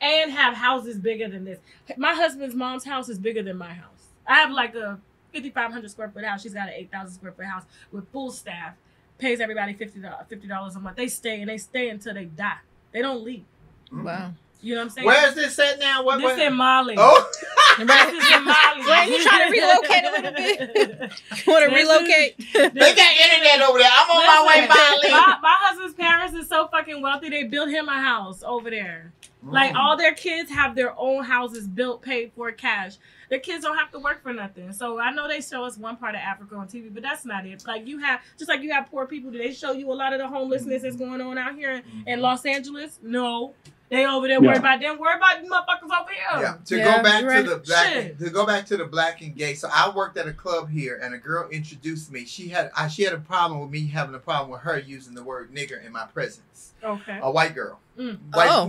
And have houses bigger than this. My husband's mom's house is bigger than my house. I have like a 5,500 square foot house. She's got an 8,000 square foot house with full staff. Pays everybody $50 a month. They stay and they stay until they die. They don't leave. Wow. You know what I'm saying? Where is this at now? This in Mali. Oh. This is in Mali. Well, you trying to relocate a little bit? You want to relocate? They got internet over there. I'm on my way, Mali. My husband's parents is so fucking wealthy. They built him a house over there. Like all their kids have their own houses built, paid for, cash. Their kids don't have to work for nothing. So I know they show us one part of Africa on TV, but that's not it. Like you have, just like you have poor people, do they show you a lot of the homelessness that's going on out here in Los Angeles? No. They over there worried about them. Worry about the motherfuckers over here. Yeah. To go back to the black and gay. So I worked at a club here, and a girl introduced me. She had a problem with me having a problem with her using the word nigger in my presence. Okay. A white girl. Mm.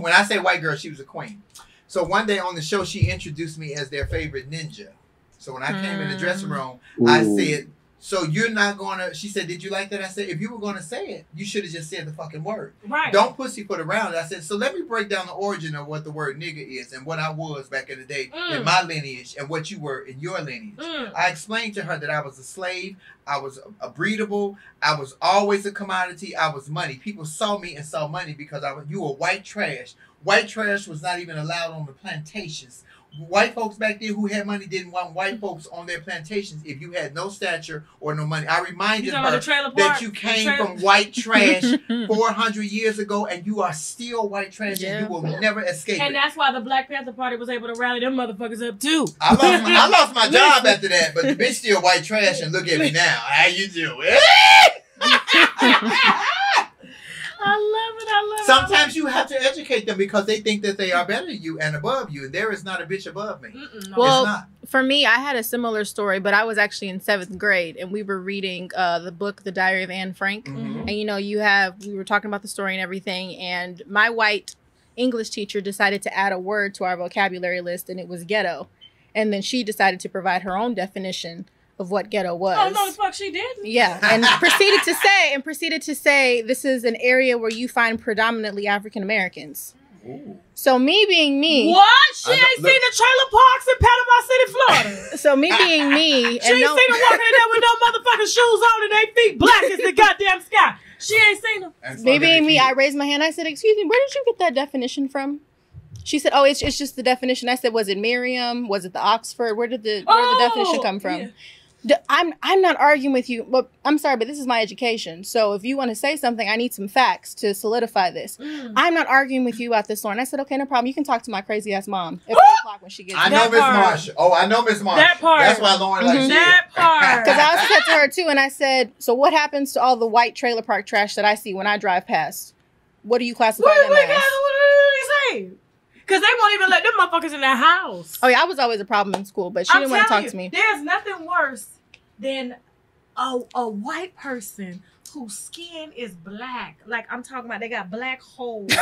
When I say white girl, she was a queen. So one day on the show, she introduced me as their favorite ninja. So when I came in the dressing room, ooh, I said, "So you're not gonna?" She said, "Did you like that?" I said, "If you were gonna say it, you should have just said the fucking word. Right? Don't pussyfoot around." I said, "So let me break down the origin of what the word nigga is and what I was back in the day in my lineage and what you were in your lineage." I explained to her that I was a slave, I was a breedable, I was always a commodity, I was money. People saw me and saw money because you were white trash. White trash was not even allowed on the plantations. White folks back then who had money didn't want white folks on their plantations if you had no stature or no money. I reminded her that you came from white trash 400 years ago and you are still white trash and you will never escape. And that's why the Black Panther Party was able to rally them motherfuckers up too. I lost my job after that, but the bitch still white trash and look at me now. How you doing? I love it. Sometimes you have to educate them because they think that they are better than you and above you. There is not a bitch above me. No. Well, it's not. For me, I had a similar story, but I was actually in 7th grade and we were reading the book, The Diary of Anne Frank. Mm-hmm. And, you know, we were talking about the story and everything. And my white English teacher decided to add a word to our vocabulary list, and it was ghetto. And then she decided to provide her own definition of what ghetto was. Oh no, the fuck she did. Yeah, and proceeded to say this is an area where you find predominantly African Americans. Ooh. So me being me. What? She ain't seen the trailer parks in Panama City, Florida. So me being me. She ain't seen them walking in there with no motherfucking shoes on and they feet black as the goddamn sky. She ain't seen them. Me being me, I raised my hand. I said, "Excuse me, where did you get that definition from?" She said, "Oh, it's just the definition." I said, "Was it Merriam? Was it the Oxford? Where did the definition come from?" Yeah. I'm not arguing with you, but I'm sorry, but this is my education. So if you want to say something, I need some facts to solidify this. I'm not arguing with you about this, Lauren. I said, okay, no problem. You can talk to my crazy ass mom at 4 o'clock when she gets. I know Miss Marsha. Oh, I know Miss Marsha. That part. That's why Lauren likes that part. Because I also said to her too, and I said, so what happens to all the white trailer park trash that I see when I drive past? What do you classify them as? What do they say? Because they won't even let them motherfuckers in their house. Oh, yeah, I was always a problem in school, but she didn't want to talk to me. There's nothing worse than a white person whose skin is black. Like, I'm talking about they got black holes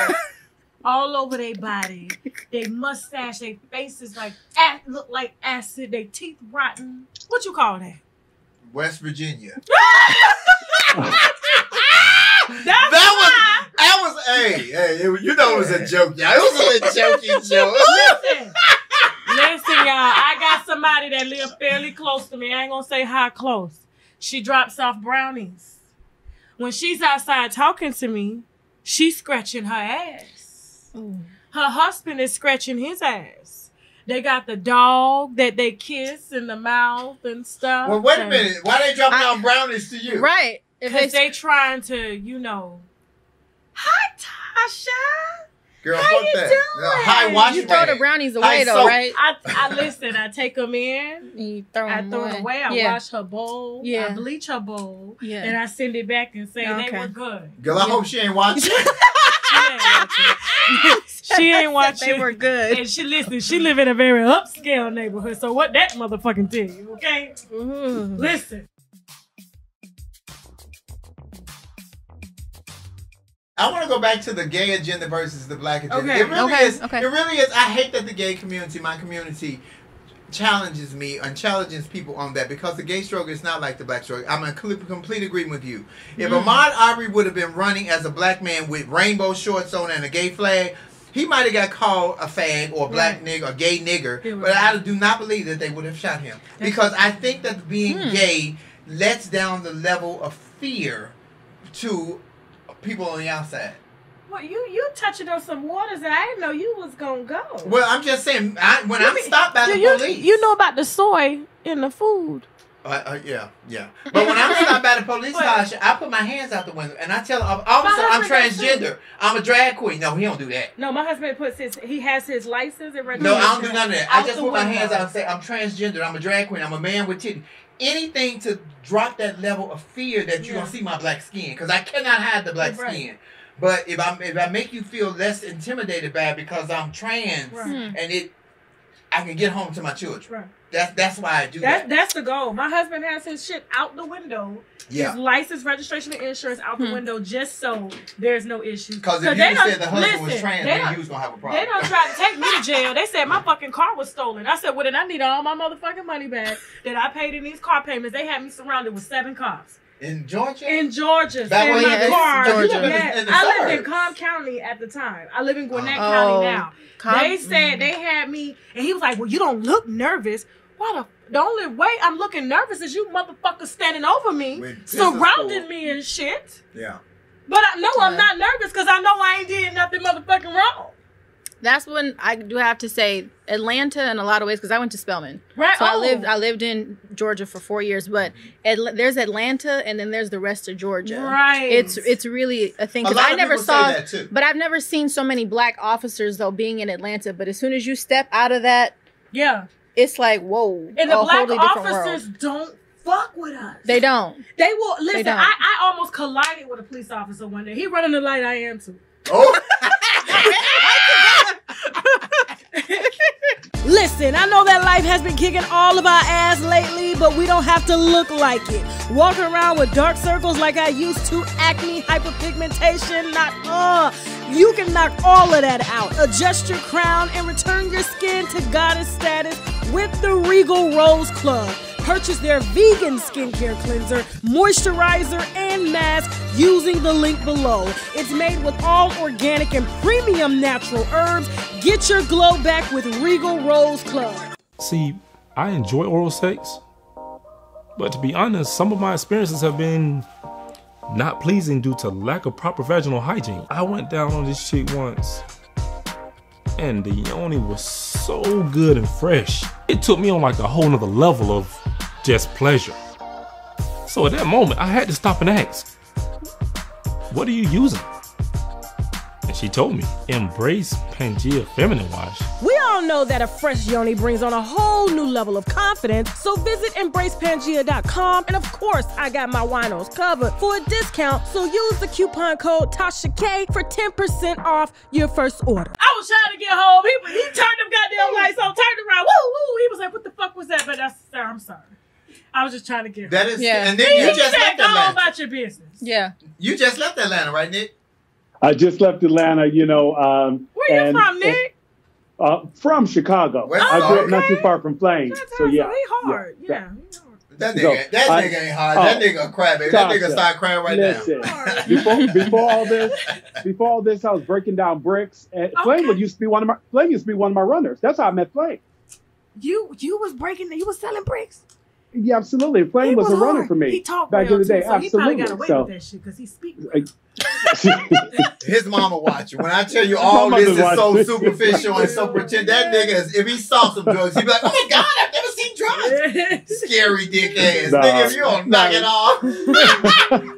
all over their body. Their mustache, their faces look like acid. Their teeth rotten. What you call that? West Virginia. That was, hey, you know it was a joke, y'all. It was a little jokey joke. Listen, y'all, I got somebody that lived fairly close to me. I ain't gonna say how close. She drops off brownies. When she's outside talking to me, she's scratching her ass. Ooh. Her husband is scratching his ass. They got the dog that they kiss in the mouth and stuff. Well, wait a minute. Why they dropping down brownies to you? Right. Because they trying to, you know. Hi, Tasha. Girl, how you doing? Hi, watch you throw the brownies away, though, right? Listen, I take them in. And you throw them away. I throw them away. I wash her bowl. Yeah. I bleach her bowl. Yeah. And I send it back and say they were good. Girl, I hope she ain't watching. She ain't watching. They were good. And she live in a very upscale neighborhood. So what that motherfucking tell you, okay? Ooh. Listen. I want to go back to the gay agenda versus the black agenda. Okay. It really is. I hate that the gay community, my community, challenges me and challenges people on that because the gay struggle is not like the black struggle. I'm in complete agreement with you. If Ahmaud Arbery would have been running as a black man with rainbow shorts on and a gay flag, he might have got called a fag or a black nigger or gay nigger, but I do not believe that they would have shot him because I think that being gay lets down the level of fear to people on the outside. Well, you touching on some waters that I didn't know you was gonna go. Well, I'm just saying, I'm stopped by the police. You know about the soy in the food. Yeah. But when I'm stopped by the police, I put my hands out the window and I tell them, officer, I'm transgender. I'm a drag queen. No, he don't do that. No, my husband has his license and registration. No, I don't do none of that. I just put my hands out and say, I'm transgender. I'm a drag queen. I'm a man with titties. Anything to drop that level of fear that you don't see my black skin because I cannot hide the black skin. But if I make you feel less intimidated by it because I'm trans, right. And I can get home to my children. Right. That's why I do that. That's the goal. My husband has his shit out the window. Yeah. His license, registration, and insurance out the window, just so there's no issues. Because if you said the husband was trans, then you was going to have a problem. They don't try to take me to jail. They said my fucking car was stolen. I said, well, then I need all my motherfucking money back that I paid in these car payments. They had me surrounded with 7 cops. In Georgia? In Georgia. I lived in Cobb County at the time. I live in Gwinnett County now. They said they had me, and he was like, well, you don't look nervous. Why the only way I'm looking nervous is you motherfuckers standing over me, surrounding me and shit. Yeah. But I know I'm not nervous because I know I ain't did nothing motherfucking wrong. That's when I do have to say Atlanta in a lot of ways, because I went to Spelman. Right. So I lived in Georgia for 4 years, but there's Atlanta and then there's the rest of Georgia. Right. It's really a thing. Because I never saw that too. But I've never seen so many black officers though being in Atlanta. But as soon as you step out of that, yeah, it's like whoa. And the black officers don't fuck with us. They don't. They will listen. I almost collided with a police officer one day. He running the light. I am too. Oh. Listen, I know that life has been kicking all of our ass lately, but we don't have to look like it. Walking around with dark circles like I used to, acne, hyperpigmentation, you can knock all of that out. Adjust your crown and return your skin to goddess status with the Regal Rose Club. Purchase their vegan skincare cleanser, moisturizer, and mask using the link below. It's made with all organic and premium natural herbs. Get your glow back with Regal Rose Club. See, I enjoy oral sex, but to be honest, some of my experiences have been not pleasing due to lack of proper vaginal hygiene. I went down on this chick once, and the yoni was so good and fresh. It took me on like a whole nother level of just pleasure. So at that moment, I had to stop and ask, what are you using? And she told me, embrace Pangea Feminine Wash. We all know that a fresh yoni brings on a whole new level of confidence, so visit embracepangea.com, and of course, I got my winos covered for a discount, so use the coupon code TASHAK for 10% off your first order. I was trying to get home. He turned them goddamn lights on, turned around, woo, he was like, what the fuck was that? But that's, sir, I'm sorry. I was just trying to get home. Yeah. And then you just left Atlanta. Go about your business. Yeah. You just left Atlanta, right, Nick? I just left Atlanta, you know. Where you from, Nick? From Chicago. I grew up not too far from Flame. So, yeah. Yeah. That nigga ain't hard. That nigga a crybaby. That nigga start crying right now. Before all this, I was breaking down bricks. And Flame used to be one of my runners. That's how I met Flame. You was selling bricks? Yeah, absolutely. Flame was a runner for me. He talked back in the day. So absolutely. He probably got away with that shit because he speaks. His mama watching. When I tell you all this is so superficial and so pretend, that nigga is, if he saw some drugs, he'd be like, oh my God, I've never seen drugs. Scary dick ass. Nigga, if you don't knock it off.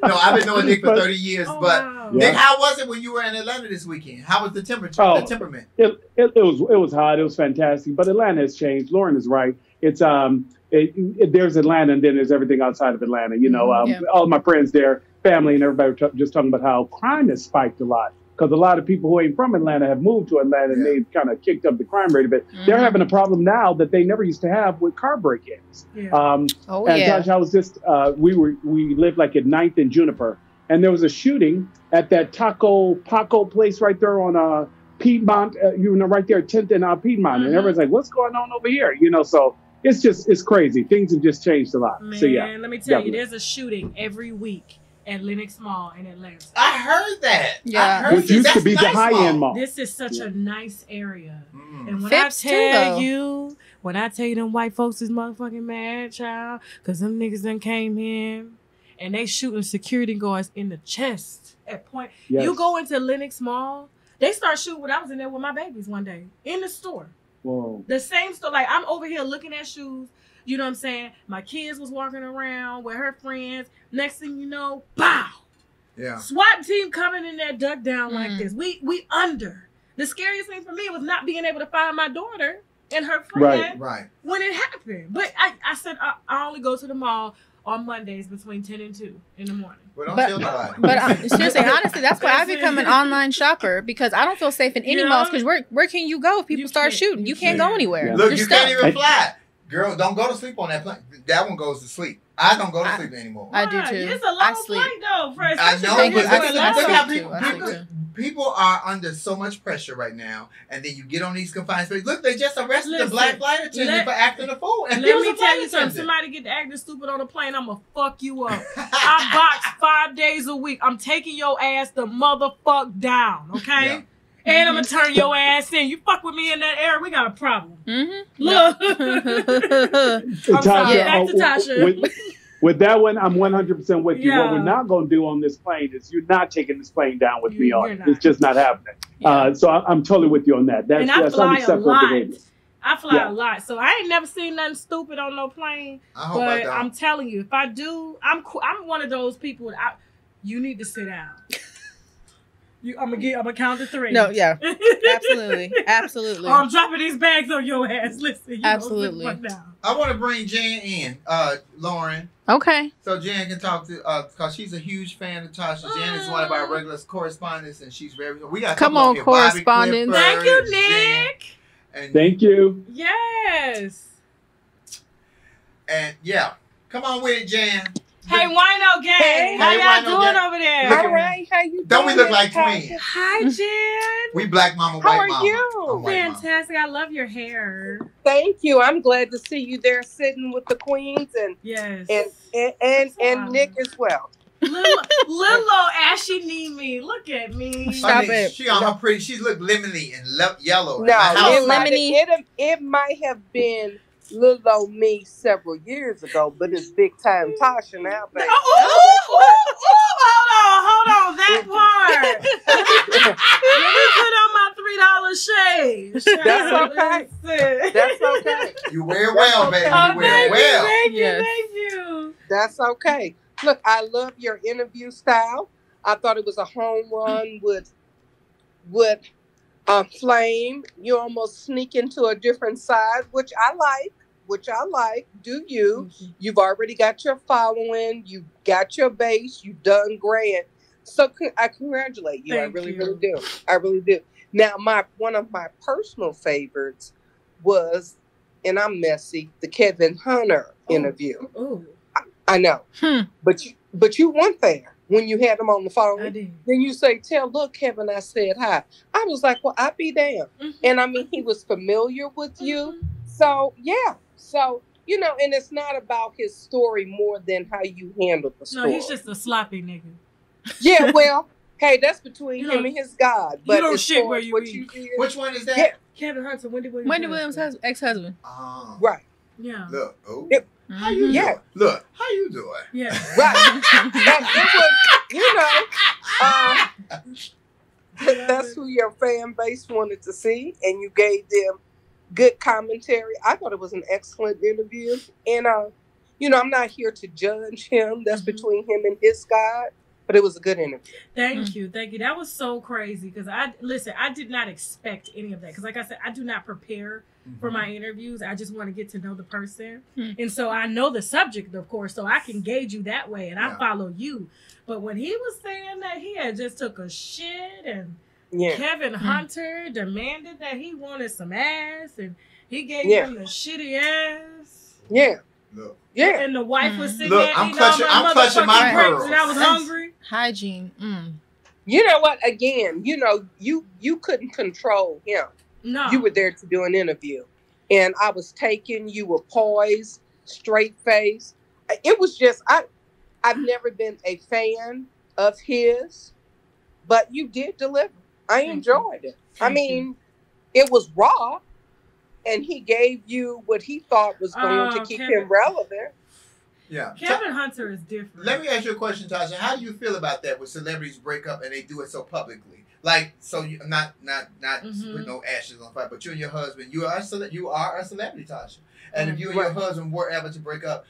No, I've been knowing Nick for 30 years, but yeah. Nick, how was it when you were in Atlanta this weekend? How was the temperature, the temperament? It was hot. It was fantastic. But Atlanta has changed. Lauren is right. It's there's Atlanta and then there's everything outside of Atlanta. You know, all my friends there, family and everybody were just talking about how crime has spiked a lot because a lot of people who ain't from Atlanta have moved to Atlanta and they've kind of kicked up the crime rate a bit. They're having a problem now that they never used to have with car break-ins. Yeah. Josh, I was just we lived like at 9th and Juniper, and there was a shooting at that Taco Paco place right there on Piedmont, right there at 10th and Piedmont, and everyone's like, what's going on over here? You know, so. It's crazy. Things have just changed a lot. Man, so yeah, let me tell you, there's a shooting every week at Lenox Mall in Atlanta. I heard that. Yeah, I heard this used to be the high-end mall. This is such a nice area. And when I tell you them white folks is motherfucking mad, child, because them niggas done came in and they shooting security guards in the chest at point. Yes. You go into Lenox Mall, they start shooting. I was in there with my babies one day in the store. Whoa. The same stuff. Like, I'm over here looking at shoes. You know what I'm saying? My kids was walking around with her friends. Next thing you know, bow. Yeah. SWAT team coming in there, duck down like this. We under. The scariest thing for me was not being able to find my daughter and her friend when it happened. But I said, I only go to the mall on Mondays between 10 and 2 in the morning. But seriously, honestly, that's why I become an online shopper, because I don't feel safe in any malls, because where can you go if people start shooting? You can't go anywhere. Yeah. Look, you can't even fly. Girl, don't go to sleep on that plane. That one goes to sleep. I don't go to sleep anymore. I do too. It's a long flight though. I know, but people are under so much pressure right now, and then you get on these confined spaces. Look, they just arrested the black flight attendant for acting a fool. And let me tell you something. Somebody get to acting stupid on a plane, I'm going to fuck you up. I box 5 days a week. I'm taking your ass the motherfuck down, okay? Yeah. And I'm going to turn your ass in. You fuck with me in that air, we got a problem. Mm-hmm. Look. I'm sorry. Back to Tasha. With that one, I'm 100% with you. Yeah. What we're not going to do on this plane is you're not taking this plane down with me on it. It's just not happening. Yeah. So I'm totally with you on that. That's unacceptable behavior. I fly a lot, so I ain't never seen nothing stupid on no plane. I hope I don't. I'm telling you, if I do, I'm one of those people. You need to sit down. I'm gonna count to three. No, yeah, absolutely, absolutely. I'm dropping these bags on your ass. Listen, you absolutely. I want to bring Jan in, Lauren. Okay. So Jan can talk to because she's a huge fan of Tasha. Jan is one of our regular correspondents, and she's very. We got come on, correspondent. Thank you, Nick. And thank you. Yes. And yeah, come on with it, Jan. Hey, Wino Gang. Hey, how y'all doing over there? All right. How you doing? Don't we look like twins? Hi, Jen. We black mama, white mama. How are you? Fantastic. I love your hair. Thank you. I'm glad to see you there sitting with the queens and yes. and Nick as well. Little ashy Nimi. Look at me. Stop it. She on her pretty. She looked lemony and yellow. No, it might have been little old me several years ago, but it's big time Tasha now, baby. Hold on, that part. Let me put on my $3 shades. That's okay. You wear well, baby. You wear well. Thank you. That's okay. Look, I love your interview style. I thought it was a home run with Flame. You almost sneak into a different side, which I like. Do you? Mm-hmm. You've already got your following. You've got your base. You've done grand. So I congratulate you. Thank you. I really do. I really do. Now, one of my personal favorites was, and I'm messy, the Kevin Hunter interview. Ooh. I know, but you went there when you had him on the phone. I did. Then you say, look, Kevin, I said hi. I was like, well, I'd be damned. Mm-hmm. And I mean, he was familiar with you. Mm-hmm. So, yeah. So, you know, and it's not about his story more than how you handled the story. No, he's just a sloppy nigga. Yeah, well, hey, that's between him and his God. But you don't shit where you eat. Which one is that? Yeah. Kevin Hunter, Wendy Williams' ex-husband. Right. Yeah. Look. Oh. How you doing? Look, how you doing? Yeah. Right. That's who your fan base wanted to see, and you gave them good commentary. I thought it was an excellent interview. And, you know, I'm not here to judge him. That's between him and his God. But it was a good interview. Thank you. That was so crazy because I did not expect any of that. Because like I said, I do not prepare for my interviews. I just want to get to know the person. And so I know the subject, of course, so I can gauge you that way. And I follow you. But when he was saying that, he had just took a shit. And Kevin Hunter demanded that he wanted some ass. And he gave him the shitty ass. Yeah. Look. Yeah. And the wife was sitting there. I'm clutching my pearls. And I was hungry. Hygiene. You know what? Again, you know, you couldn't control him. No. You were there to do an interview. And I was taken. You were poised, straight faced. It was just, I've never been a fan of his, but you did deliver. I enjoyed it. I mean, it was raw. And he gave you what he thought was going to keep him relevant. Yeah. Kevin Hunter is different. Let me ask you a question, Tasha. How do you feel about that when celebrities break up and they do it so publicly? Like, so you not put no ashes on fire, but you and your husband, you are a celebrity, Tasha. And if you and your husband were ever to break up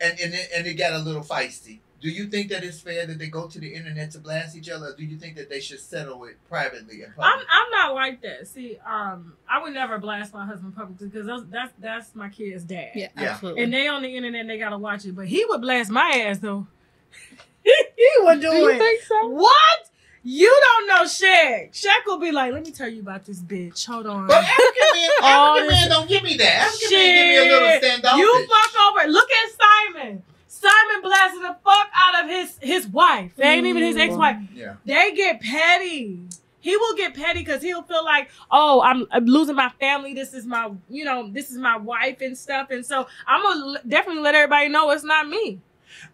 and it got a little feisty, Do you think that it's fair that they go to the internet to blast each other? Or do you think that they should settle it privately and publicly? I'm not like that. See, I would never blast my husband publicly because that's my kid's dad. Yeah, absolutely. And they on the internet and they gotta watch it. But he would blast my ass though. He would do it. You think so? What? You don't know Shaq. Shaq will be like, let me tell you about this bitch. Hold on. But African man don't give me that. African man give me a little standoff. You fuck over. Look at Simon. Simon blasted the fuck out of his wife. They ain't even his ex-wife. Yeah. They get petty. He will get petty because he'll feel like, oh, I'm losing my family. This is my, you know, this is my wife and stuff. And so I'm going to definitely let everybody know it's not me.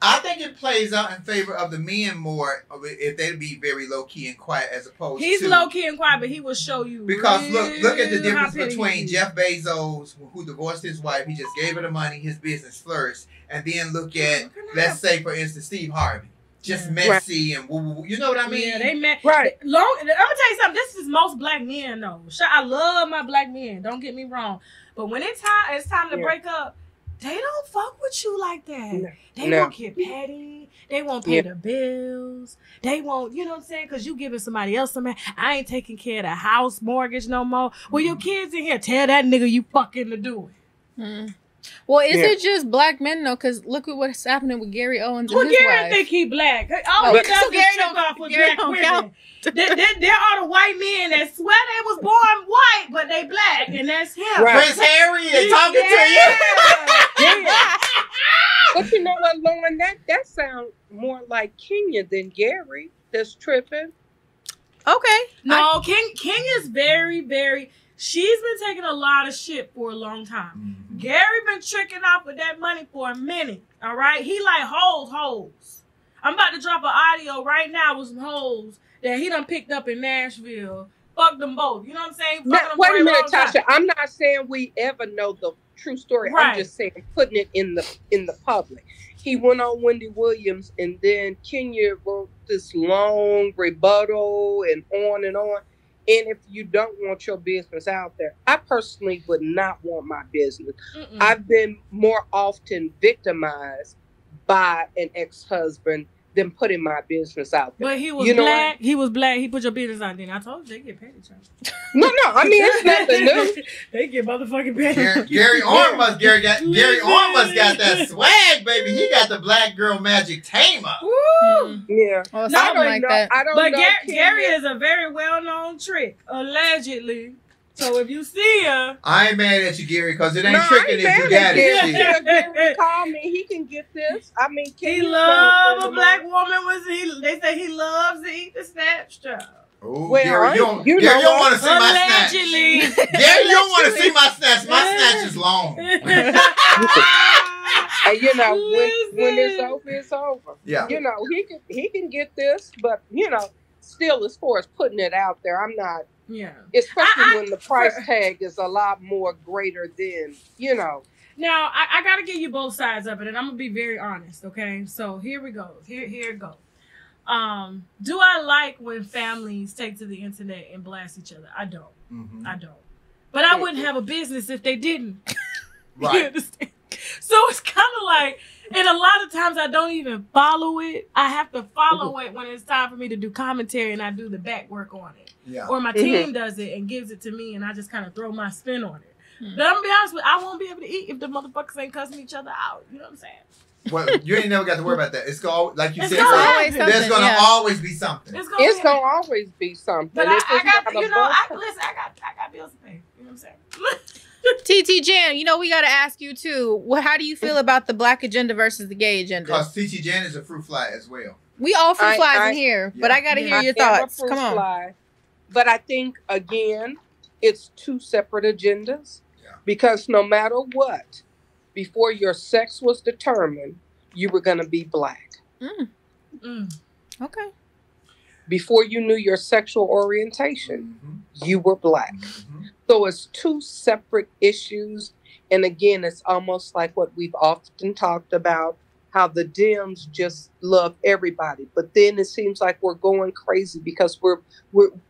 I think it plays out in favor of the men more if they'd be very low-key and quiet as opposed to... He's low-key and quiet, but he will show you. Because look at the difference between Jeff Bezos, who divorced his wife, he just gave her the money, his business flourished, and then look at, let's say, for instance, Steve Harvey. Just messy and woo-woo. You know what I mean? Yeah, they mess. Right. I'm going to tell you something. This is most black men, though. I love my black men. Don't get me wrong. But when it's time to break up, they don't fuck with you like that. No. They won't get petty. They won't pay the bills. They won't, you know what I'm saying? Because you giving somebody else some. I ain't taking care of the house mortgage no more. Well, your kids in here, tell that nigga you fucking to do it. Mm. Well, is it just black men though? Because look at what's happening with Gary Owens and his wife. Well, Gary think he black. Oh, he does get choked off with black women. There are the white men that swear they was born white, but they black, and that's him. Right. Prince Harry is talking to you. Yeah. But you know what, Lauren? That sounds more like Kenya than Gary. That's tripping. Okay. No, Kenya's very, very... She's been taking a lot of shit for a long time. Mm-hmm. Gary been tricking off with that money for a minute, all right? He like, hoes. I'm about to drop an audio right now with some hoes that he done picked up in Nashville. Fuck them both. You know what I'm saying? Now, wait a minute, Tasha. I'm not saying we ever know the true story. Right. I'm just saying putting it in the public. He went on Wendy Williams, and then Kenya wrote this long rebuttal and on and on. And if you don't want your business out there, I personally would not want my business. Mm-mm. I've been more often victimized by an ex-husband than putting my business out there. But he was black. He was black. He put your business out there. I told you, they get paid. No. I mean, it's nothing new. They get motherfucking paid. Gary Ormus got that swag, baby. He got the black girl magic tamer. Woo! Yeah. Well, no, I don't know. But Gary is a very well-known trick, allegedly. So if you see her... I ain't mad at you, Gary, because it ain't tricking if you got it. Gary, call me. He can get this. I mean, he loves a black woman. They say he loves to eat the snatch job. Oh, Gary, you don't want to see my snatch. Gary, you don't want to see my snatch. My snatch is long. And you know, when it's over, it's over. Yeah. You know, he can get this, but, you know, still as far as putting it out there, I'm not... Yeah. Especially when the price tag is a lot more greater than, you know. Now, I got to give you both sides of it, and I'm going to be very honest, okay? So here we go. Here it goes. Do I like when families take to the internet and blast each other? I don't. Mm-hmm. I don't. But I wouldn't have a business if they didn't. Right. You understand? So it's kind of like, and a lot of times I don't even follow it. I have to follow it when it's time for me to do commentary, and I do the back work on it. Yeah. Or my team does it and gives it to me, and I just kind of throw my spin on it. Mm-hmm. But I'm going to be honest with you, I won't be able to eat if the motherfuckers ain't cussing each other out. You know what I'm saying? Well, you ain't never got to worry about that. It's going like you said, there's going to always be something. It's going to always be something. But I got bills to pay. You know what I'm saying? TT Jan, you know, we got to ask you too. How do you feel about the black agenda versus the gay agenda? Because TT Jan is a fruit fly as well. We all fruit flies in here, but I got to hear your thoughts. Come on. But I think, again, it's two separate agendas because no matter what, before your sex was determined, you were going to be black. Mm. Mm. Okay. Before you knew your sexual orientation, you were black. Mm-hmm. So it's two separate issues. And again, it's almost like what we've often talked about, how the Dems just love everybody. But then it seems like we're going crazy because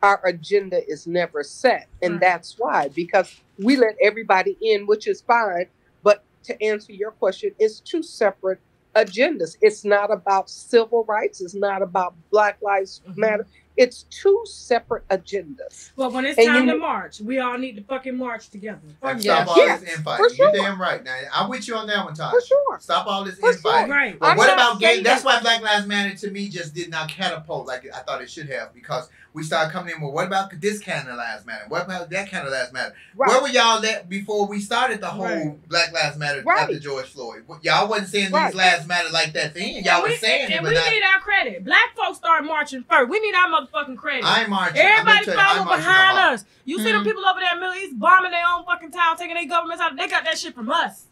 our agenda is never set. And that's why, because we let everybody in, which is fine. But to answer your question, it's two separate agendas. It's not about civil rights. It's not about Black Lives Matter. It's two separate agendas. Well, when it's time to march, we all need to fucking march together. And stop all this infighting. You're damn right. Now, I'm with you on that one, Todd. For sure. Stop all this infighting. Sure. Right. But what about gay? That's why Black Lives Matter to me just did not catapult like I thought it should have, because we started coming in with, what about this kind of lives matter? What about that kind of lives matter? Right. Where were y'all at before we started the whole Black Lives Matter after George Floyd? Y'all wasn't saying these lives matter like that then. Y'all were saying it. And we need our credit. Black folks started marching first. We need our motherfucking credit. I ain't marching. Everybody following behind us. You see them people over there in the Middle East bombing their own fucking town, taking their governments out. They got that shit from us.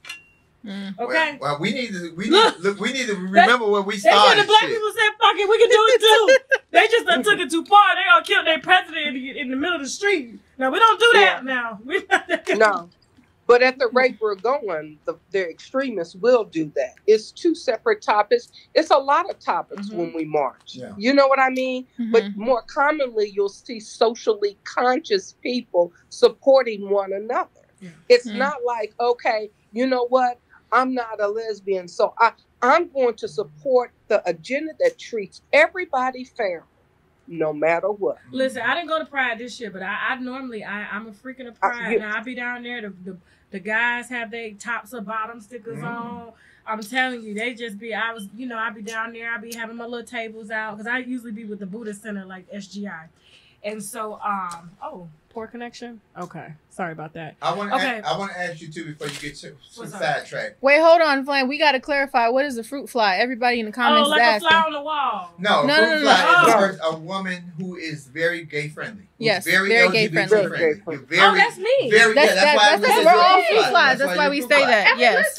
Okay. Well, we need to remember where we started. The black people said, "Fuck it, we can do it too." They just took it too far. They gonna kill their president in the middle of the street. Now we don't do that. Now we no. But at the rate we're going, the extremists will do that. It's two separate topics. It's a lot of topics when we march. Yeah. You know what I mean? But more commonly, you'll see socially conscious people supporting one another. Yeah. It's not like, okay, you know what? I'm not a lesbian, so I'm going to support the agenda that treats everybody fairly, no matter what. Listen, I didn't go to Pride this year, but I'm a freak of Pride. And I be down there. The guys have their tops or bottom stickers on. I'm telling you, they just be, I be down there. I be having my little tables out, because I usually be with the Buddhist Center, like SGI. And so, poor connection. Okay, sorry about that. I want to ask you too before you get sidetracked. Wait, hold on, Flame. We got to clarify, what is a fruit fly? Everybody in the comments is asking. A fly on the wall. No, fruit fly is a woman who is very gay friendly. Yes, very gay friendly. That's me. That's we're all fruit flies. That's why we say that. Yes.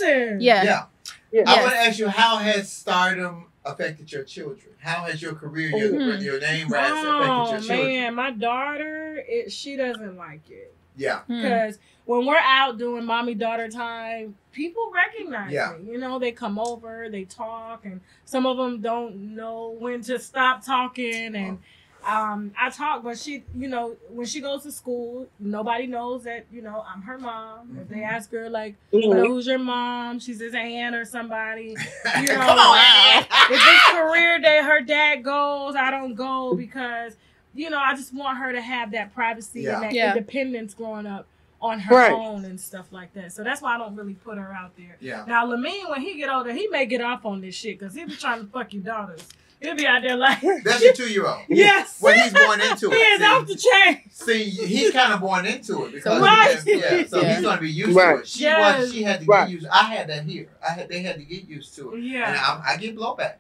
Yeah. I want to ask you, how has stardom affected your children? How has your career, your name, affected your children? Oh man, my daughter, she doesn't like it. Yeah, because when we're out doing mommy daughter time, people recognize me. You know, they come over, they talk, and some of them don't know when to stop talking. And I talk, but she, when she goes to school, nobody knows that I'm her mom. If they ask her like, "Who's your mom?" She says Ann or somebody. Come on, Ann. If it's career day, her dad goes. I don't go because I just want her to have that privacy and that independence growing up on her own and stuff like that. So that's why I don't really put her out there. Yeah. Now Lamine, when he get older, he may get off on this shit because he be trying to fuck your daughters. He'll be out there like... That's your 2-year-old. Yes. Well, he's born into it. He is off the chain. See, he's kind of born into it. Because he's going to be used to it. She had to get used. I had that here. They had to get used to it. Yeah. And I get blowback.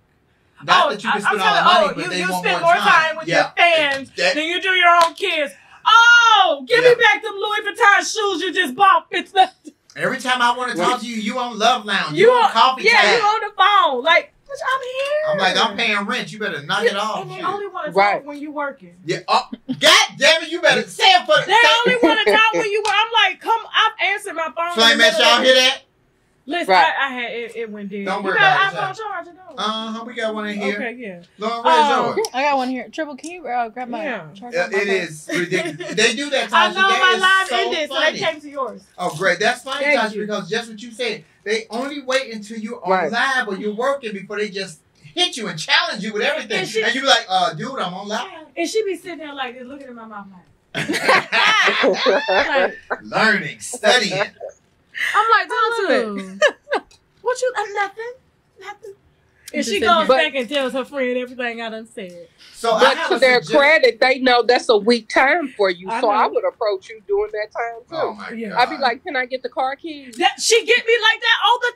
Not that you can spend all the money, but they want more time. You spend more time with your fans than you do your own kids. Oh, give me back them Louis Vuitton shoes you just bought. It's the... Every time I want to talk to you, you on Love Lounge. You on Coffee Time. Yeah, you on the phone. Like... I'm here. I'm like, I'm paying rent. You better knock it off. And they only want to talk when you working. Yeah. Oh, God damn it, you better say it for the They only want to talk when you work. I'm like, come, I've answered my phone. Flame at y'all hear that? Listen, I had it went dead. Don't worry about it. I'm on charge. We got one in here. Okay, yeah. Lauren, I got one here. Triple, can you grab my charger? It is ridiculous. They do that, Tasha. I know my live ended, so they came to yours. Oh, great. That's funny, Tasha, because just what you said, they only wait until you're on live or you're working before they just hit you and challenge you with everything. And you be like, dude, I'm on live. And she be sitting there like this, looking at my mom like. Learning, studying. I'm like, don't do it. What you? Nothing. And she goes back and tells her friend everything I done said. So but to their credit, they know that's a weak time for you. So I would approach you during that time too. Oh my God. I'd be like, "Can I get the car keys?" She get me like that all the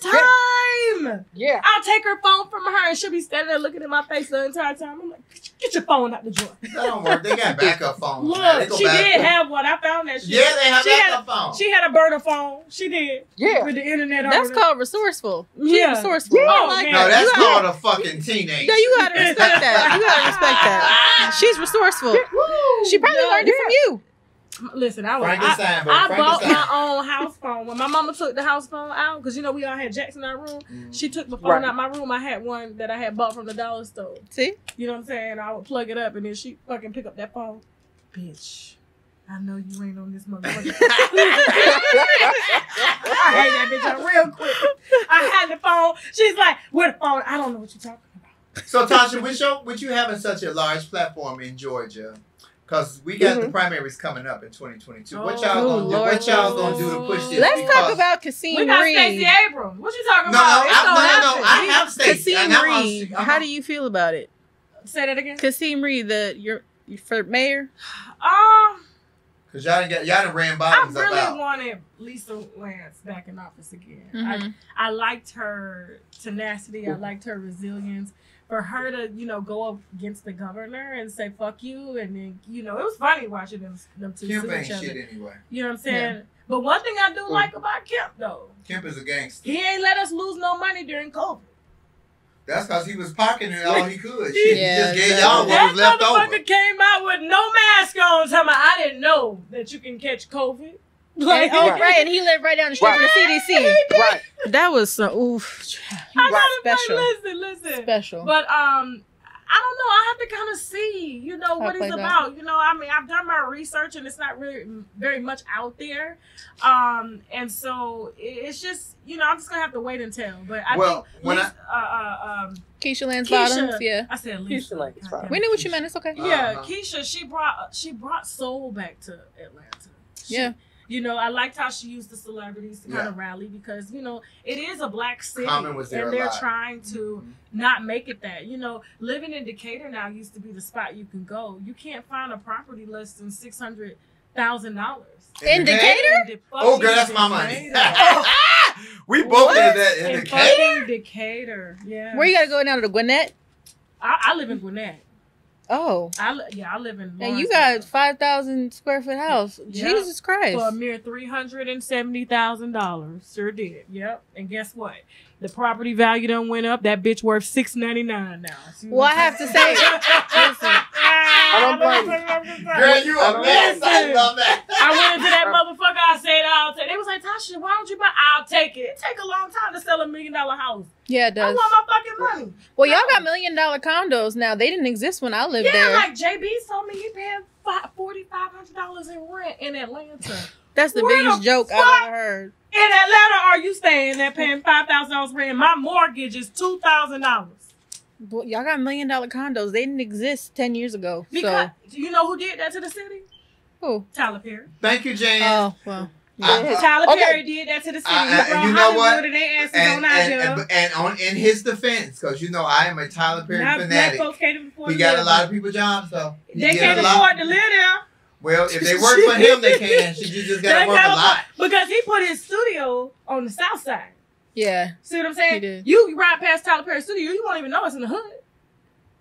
time. Yeah. I'll take her phone from her, and she'll be standing there looking at my face the entire time. I'm like, "Get your phone out the drawer." Don't worry, they got backup phones. Look, she did have one. I found that shit. Yeah, they have backup phone. She had a burner phone. She did. Yeah. With the internet on it. That's called resourceful. Yeah. Resourceful. Yeah. Oh man. No, that's called a fucking teenager. No, you gotta respect that. You gotta respect that. She's resourceful. She probably learned it from you. Listen, I bought my own house phone. When my mama took the house phone out, because we all had jacks in our room, she took the phone out my room. I had one that I had bought from the dollar store. See? You know what I'm saying? I would plug it up and then she fucking pick up that phone. Bitch, I know you ain't on this motherfucker. I hate that bitch out real quick. I had the phone. She's like, where the phone? I don't know what you're talking about. So, Tasha, with you having such a large platform in Georgia, because we got the primaries coming up in 2022. What y'all gonna do? What y'all gonna do to push this? Let's talk about Kasim Reed. We got Stacey Abrams. What you talking about? No. I have Stacey. Kasim Reed. How do you feel about it? Say that again. Kasim Reed, your for mayor. Cause y'all done ran bottoms up. I really wanted Lisa Lance back in office again. I liked her tenacity. I liked her resilience. For her to, you know, go up against the governor and say "fuck you," and then, you know, it was funny watching them two Kemp ain't shit anyway. You know what I'm saying? Yeah. But one thing I do like about Kemp, though, Kemp is a gangster. He ain't let us lose no money during COVID. That's because he was pocketing all he could. He just gave y'all what was left over. That motherfucker came out with no mask on, talking about, I didn't know that you can catch COVID. Like, and he lived right down the street from the CDC. Right. That was so special. Listen. Special. But I don't know. I have to kind of see, you know, what he's about. That. You know, I mean, I've done my research and it's not really very much out there. And so it's just, you know, I'm just gonna have to wait and tell. But I think when Keisha Lance Bottoms, I said Keisha Lance Bottoms. We knew what you meant. It's okay. Yeah, Keisha, she brought soul back to Atlanta. You know, I liked how she used the celebrities to kind of rally because, you know, it is a black city and they're trying to not make it that. You know, living in Decatur now used to be the spot you can go. You can't find a property less than $600,000. In Decatur? Oh, girl, that's my money. We both did that in Decatur. Decatur, yeah. Where you got to go now, to Gwinnett? I live in Gwinnett. Oh, I live in Lawrence, and you got a 5,000 square foot house. Yeah. Jesus Christ! For a mere $370,000, sure did. Yep. And guess what? The property value done went up. That bitch worth $699 now. So I have to say, I don't blame you. Girl, you a mess. I love that. I went into that motherfucker. I said, I'll take it. They was like, Tasha, why don't you buy? I'll take it. It take a long time to sell $1 million house. Yeah, it does. I want my fucking money. Well, y'all got $1 million condos now. They didn't exist when I lived there. Yeah, like JB told me he paid $4,500 in rent in Atlanta. That's the biggest joke I've ever heard. In Atlanta, are you staying there paying $5,000 rent? My mortgage is $2,000. Well, y'all got $1 million condos. They didn't exist 10 years ago. Because, do you know who did that to the city? Who? Tyler Perry. Thank you, Jane. Oh, well. Tyler Perry did that to the city. And you know what? In his defense, because you know I am a Tyler Perry fanatic. He got a lot of people jobs, though. They can't afford to live there. Well, if they work for him, they can. She just got to work a lot. Because he put his studio on the south side. Yeah. See what I'm saying? You ride past Tyler Perry's studio, you won't even know it's in the hood.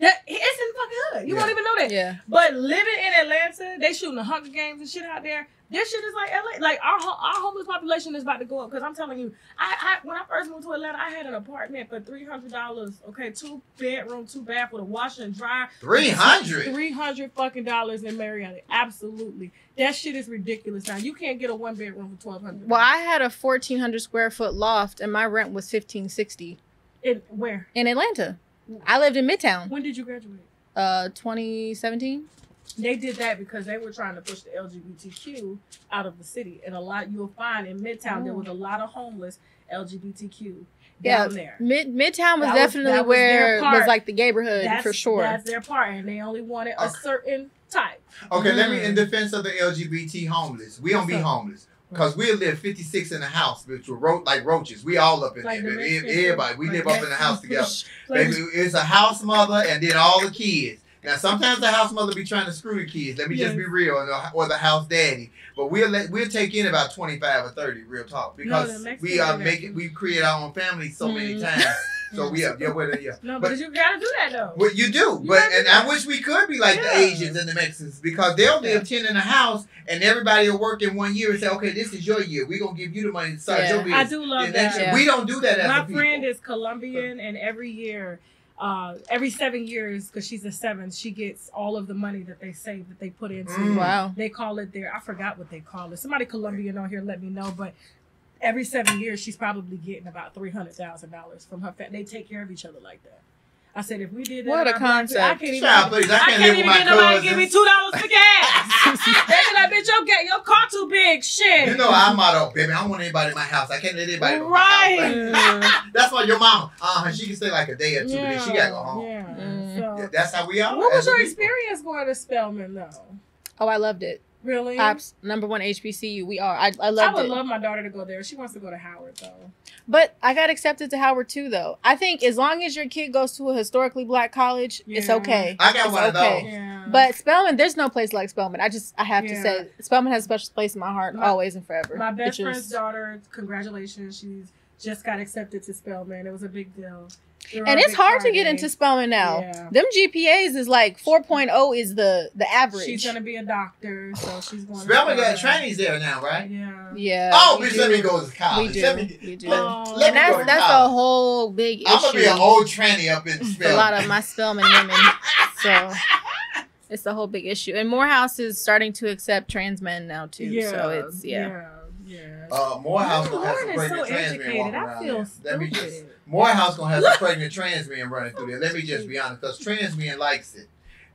It's in the fucking hood. You won't even know that. Yeah. But living in Atlanta, they shooting the Hunger Games and shit out there. This shit is like LA. Like our homeless population is about to go up. Because I'm telling you, I when I first moved to Atlanta, I had an apartment for $300. Okay, 2 bedroom, 2 bath with a washer and dryer. $300 fucking dollars in Marietta. Absolutely, that shit is ridiculous. Now you can't get a 1 bedroom for $1,200. Well, I had a 1,400 square foot loft, and my rent was $1,560. In where? In Atlanta. I lived in Midtown. When did you graduate? 2017. They did that because they were trying to push the LGBTQ out of the city. And a lot, you'll find in Midtown, there was a lot of homeless LGBTQ down there. Midtown was definitely where it was like the gayborhood for sure. That's their part. And they only wanted a certain type. Okay, let me, in defense of the LGBT homeless, we don't be homeless. Because we live 56 in a house, which were like roaches. We all up in there. Everybody. We live up in the house together. It's a house mother and then all the kids. Now, sometimes the house mother be trying to screw the kids. Let me just be real. Or the house daddy. But we'll take in about 25 or 30, real talk. Because we create our own family so many times. So No, but you gotta do that though. Well, you do. I wish we could be like the Asians and the Mexicans, because they'll live 10 in a house and everybody will work in 1 year and say, okay, this is your year. We're gonna give you the money to start your business. I do love that. We don't do that as a people. My friend is Colombian, and every year, every 7 years, because she's a 7th, she gets all of the money that they save, that they put into. Wow. They call it I forgot what they call it. Somebody Colombian on here, let me know. But every 7 years, she's probably getting about $300,000 from her family. They take care of each other like that. I said, if we did that, what a concept! I can't even get nobody to give me $2 for gas. They be like, bitch, your car too big, shit. You know our motto, baby. I don't want anybody in my house. I can't let anybody. Right. That's why your mama, she can stay like a day or two, but then she gotta go home. Yeah. So, that's how we are. What was your experience going to Spelman though? Oh, I loved it. Really? #1 HBCU. We are. I loved it. I would love my daughter to go there. She wants to go to Howard, though. But I got accepted to Howard, too, though. I think as long as your kid goes to a historically black college, it's okay. I got one of those. Yeah. But Spelman, there's no place like Spelman. I have to say, Spelman has a special place in my heart always and forever. My best friend's daughter, congratulations. She's just got accepted to Spelman. It was a big deal. And it's hard to get into Spelman now. Yeah. Them GPAs is like 4.0 is the average. She's going to be a doctor, so she's going to Spelman got trainees there now, right? Yeah. Yeah. Oh, bitch, let me go to college. We do. And that's a whole big issue. I'm going to be a whole trainee up in Spelman. A lot of my Spelman women. So it's a whole big issue. And Morehouse is starting to accept trans men now, too. Yeah. So it's, yeah. Morehouse gonna have some pregnant trans men walking around. Morehouse gonna have some pregnant trans men running through there. Let me just be honest, because trans men likes it,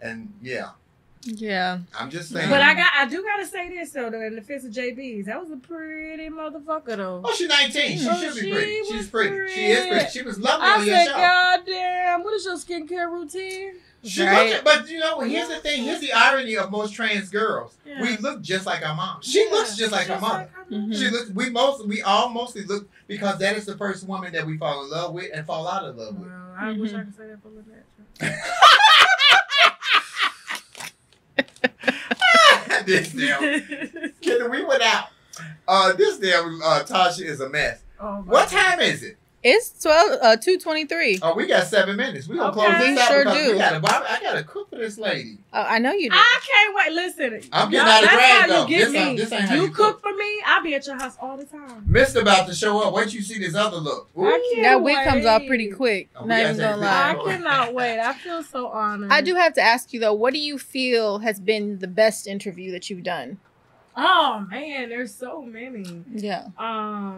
and yeah. I'm just saying. But I do gotta say this though, in the defense of JB's, that was a pretty motherfucker though. Oh, she's 19. She should be pretty. She's pretty. She is pretty. She was lovely on your show. God damn, what is your skincare routine? But you know, here's the thing. Here's the irony of most trans girls. Yeah. We look just like our mom. She looks just like her mother. She looks. We all mostly look because that is the first woman that we fall in love with and fall out of love with. Well, I wish I could say that for LaTasha. This damn. Kidding, we went out. This damn Tasha is a mess. Oh, what time is it? It's 2:23. Oh, we got 7 minutes. We're going to close this out. Sure do. I got to cook for this lady. Oh, I know you do. I can't wait. Listen. I'm getting out of drag, though. This ain't how you cook for me, I'll be at your house all the time. Missed about to show up. Wait, you see this other look. That wig comes off pretty quick. Oh, not even going to lie. I cannot wait. I feel so honored. I do have to ask you, though, what do you feel has been the best interview that you've done? Oh, man. There's so many. Yeah.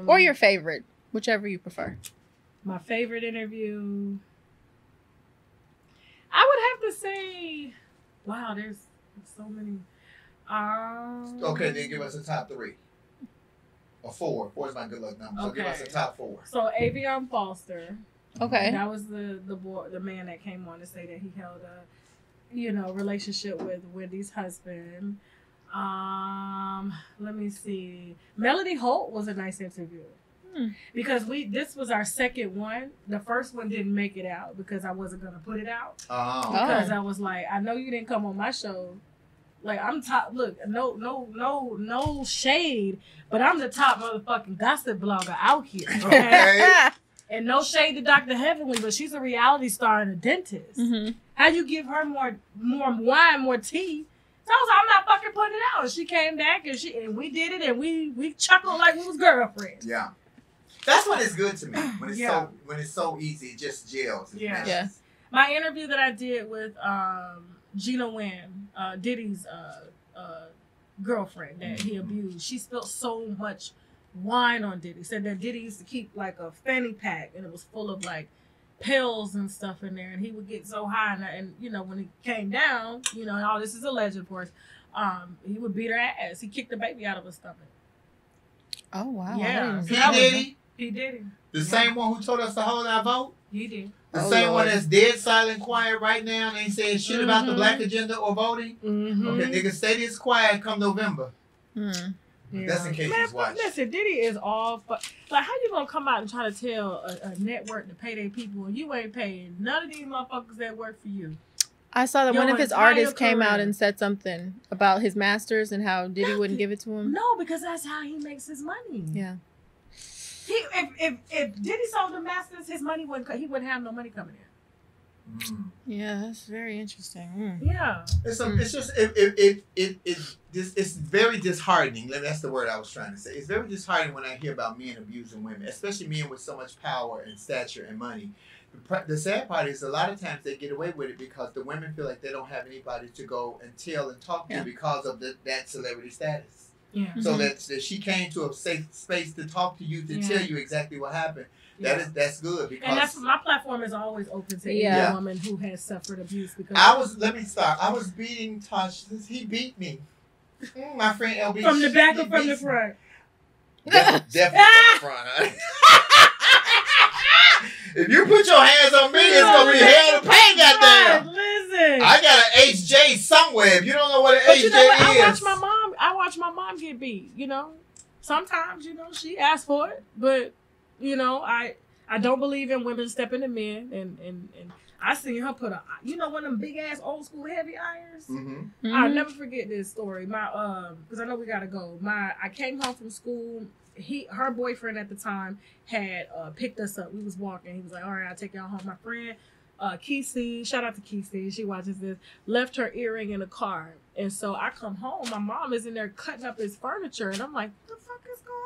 Or your favorite. Whichever you prefer. My favorite interview, I would have to say, wow, there's so many. Okay, then give us a top 3. Or 4. 4 is my good luck number. Okay. So give us a top 4. So Avion Foster. Okay. That was the man that came on to say that he held a, relationship with Wendy's husband. Let me see. Melody Holt was a nice interview. Because this was our second one. The first one didn't make it out because I wasn't going to put it out. Oh. Because I was like, I know you didn't come on my show. Like, I'm top, look, no shade, but I'm the top motherfucking gossip blogger out here. Okay? And no shade to Dr. Heavenly, but she's a reality star and a dentist. Mm-hmm. How you give her more wine, more tea? So I was like, I'm not fucking putting it out. And she came back and we did it and we chuckled like we was girlfriends. Yeah. That's what is good to me when it's so easy, it just gels. Yeah. Yes. My interview that I did with Gina Wynn, Diddy's girlfriend that he abused, she spilled so much wine on Diddy. Said that Diddy used to keep like a fanny pack and it was full of like pills and stuff in there, and he would get so high and when he came down, and all this is alleged, of course. He would beat her ass. He kicked the baby out of her stomach. Oh wow! Yeah, P. Diddy. The same one who told us to hold our vote? He did. The same one that's dead silent, quiet right now, and ain't saying shit about the black agenda or voting? Okay, nigga, stay this quiet come November. Yeah. That's in case he's watching. Listen, Diddy is all... Like, how you gonna come out and try to tell a network to pay their people and you ain't paying none of these motherfuckers that work for you? I saw that one of his artists came out and said something about his masters and how Diddy wouldn't give it to him. No, because that's how he makes his money. Yeah. If Diddy sold the masters, his money wouldn't have no money coming in. Yeah, that's very interesting. Yeah, it's very disheartening. That's the word I was trying to say. It's very disheartening when I hear about men abusing women, especially men with so much power and stature and money. The sad part is a lot of times they get away with it because the women feel like they don't have anybody to go and tell and talk to because of that celebrity status. Yeah. So that she came to a safe space to talk to you, to tell you exactly what happened. That's good, because my platform is always open to any woman who has suffered abuse. Because I was beating Tosh. He beat me. My friend LB from the back or from the front. Definitely from the front. If you put your hands on me, it's gonna be hell to pay. Goddamn. Listen, I got an HJ somewhere. If you don't know what an HJ is, I watch my mom get beat. You know, sometimes she asks for it, but. You know, I don't believe in women stepping to men, and I seen her put a, one of them big ass old school heavy irons. Mm-hmm. Mm-hmm. I'll never forget this story. Because I know we gotta go. I came home from school. Her boyfriend at the time had picked us up. We was walking. He was like, "All right, I'll take y'all home." My friend, Kisi, shout out to Kisi. She watches this. Left her earring in the car, and so I come home. My mom is in there cutting up his furniture, and I'm like, "What the fuck is going on?"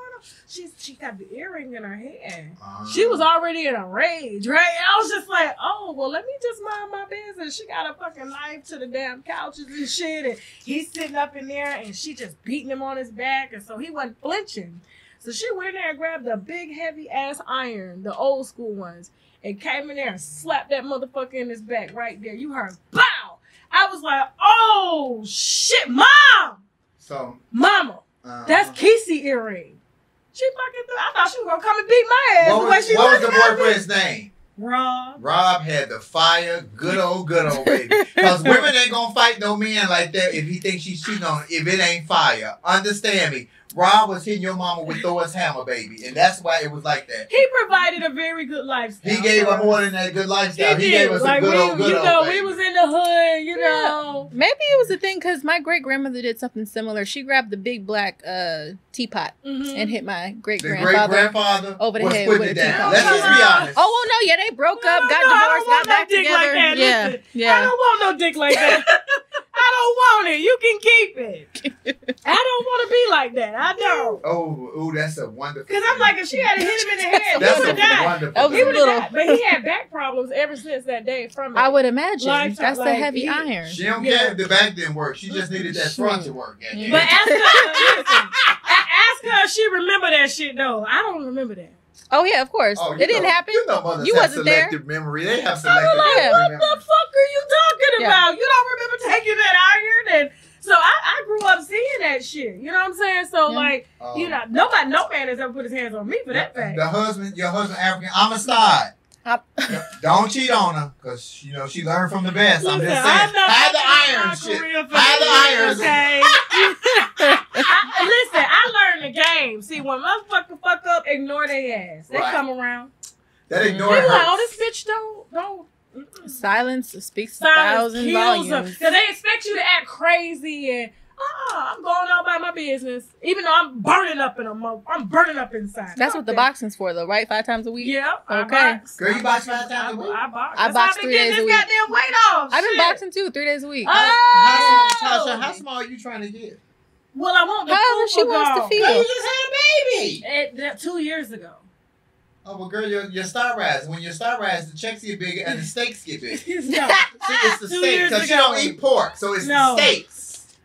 She got the earring in her hand. She was already in a rage, right? I was just like, oh, well, let me just mind my business. She got a fucking knife to the damn couches and shit. And he's sitting up in there, and she just beating him on his back. And so he wasn't flinching. So she went in there and grabbed the big, heavy-ass iron, the old school ones, and came in there and slapped that motherfucker in his back right there. You heard, bow! I was like, oh, shit, mom! So, mama, that's Kisi earring. She fucking threw. I thought she was gonna come and beat my ass. What was the boyfriend's name? Rob. Rob had the fire, good old baby. Because women ain't gonna fight no man like that if he thinks she's cheating on him. If it ain't fire, understand me. Rob was hitting your mama with Thor's hammer, baby, and that's why it was like that. He provided a very good lifestyle. He gave us more than that good lifestyle. He gave us like a good old baby. We was in the hood, you know. Maybe it was a thing because my great grandmother did something similar. She grabbed the big black teapot and hit my great grandfather over the head with a teapot. Let's just be honest. Oh well, no, yeah, they broke up, got divorced, got back together. Yeah. I don't want no dick like that. I don't want it. You can keep it. I don't want to be like that. I don't. Oh, that's a wonderful. Because I'm like, if she had hit him in the head, he would have died. But he had back problems ever since that day from it. I would imagine. Lifetime, that's the heavy iron. She don't get the back didn't work. She just needed that front to work. Yeah. But ask her if she remember that shit, though. I don't remember that. Oh, yeah, of course. Oh, it didn't happen. You wasn't there. Memory. They have selective memory. I was like, what the fuck are you talking about? You don't remember taking that iron? And so I grew up seeing that shit. You know what I'm saying? So, like, no man has ever put his hands on me for that fact. Your husband, African, I'm a side. Don't cheat on her, because, she learned from the best. Listen, I'm just saying. Hide the irons. Okay. Listen, I learned the game. See, when motherfuckers fuck up, ignore their ass. They come around. That ignore her. Like, oh, this bitch don't. Silence speaks a thousand volumes. Because they expect you to act crazy and, I'm going all by my business. Even though I'm burning up in a month. I'm burning up inside. That's what the boxing's for, though, right? 5 times a week? Yeah. Okay. Girl, you box 5 times a week? I box. I box 3 days a week. I've been getting this goddamn weight off. I've been boxing, too, 3 days a week. Oh! Tasha, how small are you trying to get? Well, I want the however she wants to feel. Girl, you just had a baby. 2 years ago. Oh, well, girl, your star rises. When your star rises, the checks get bigger and the steaks get bigger. No. See, it's the steaks. Because you don't eat pork, so it's the steaks.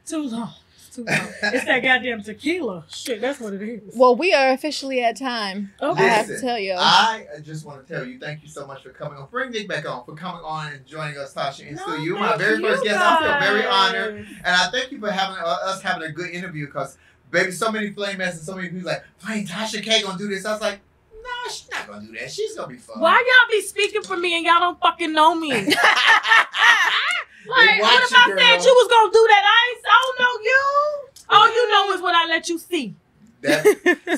Too long. It's that goddamn tequila. Shit, that's what it is. Well, we are officially at time. Okay. I have to tell you. I just want to tell you, thank you so much for coming on. Bring Nick back on for coming on and joining us, Tasha. And still you, my very first guest. I feel very honored. And I thank you for having us having a good interview because, baby, so many flame ass and so many people like, Flame, Tasha K gonna do this. I was like, no, she's not gonna do that. She's gonna be fun. Why y'all be speaking for me and y'all don't fucking know me? Like, what if I said you was going to do that? I don't know you. All you know is what I let you see.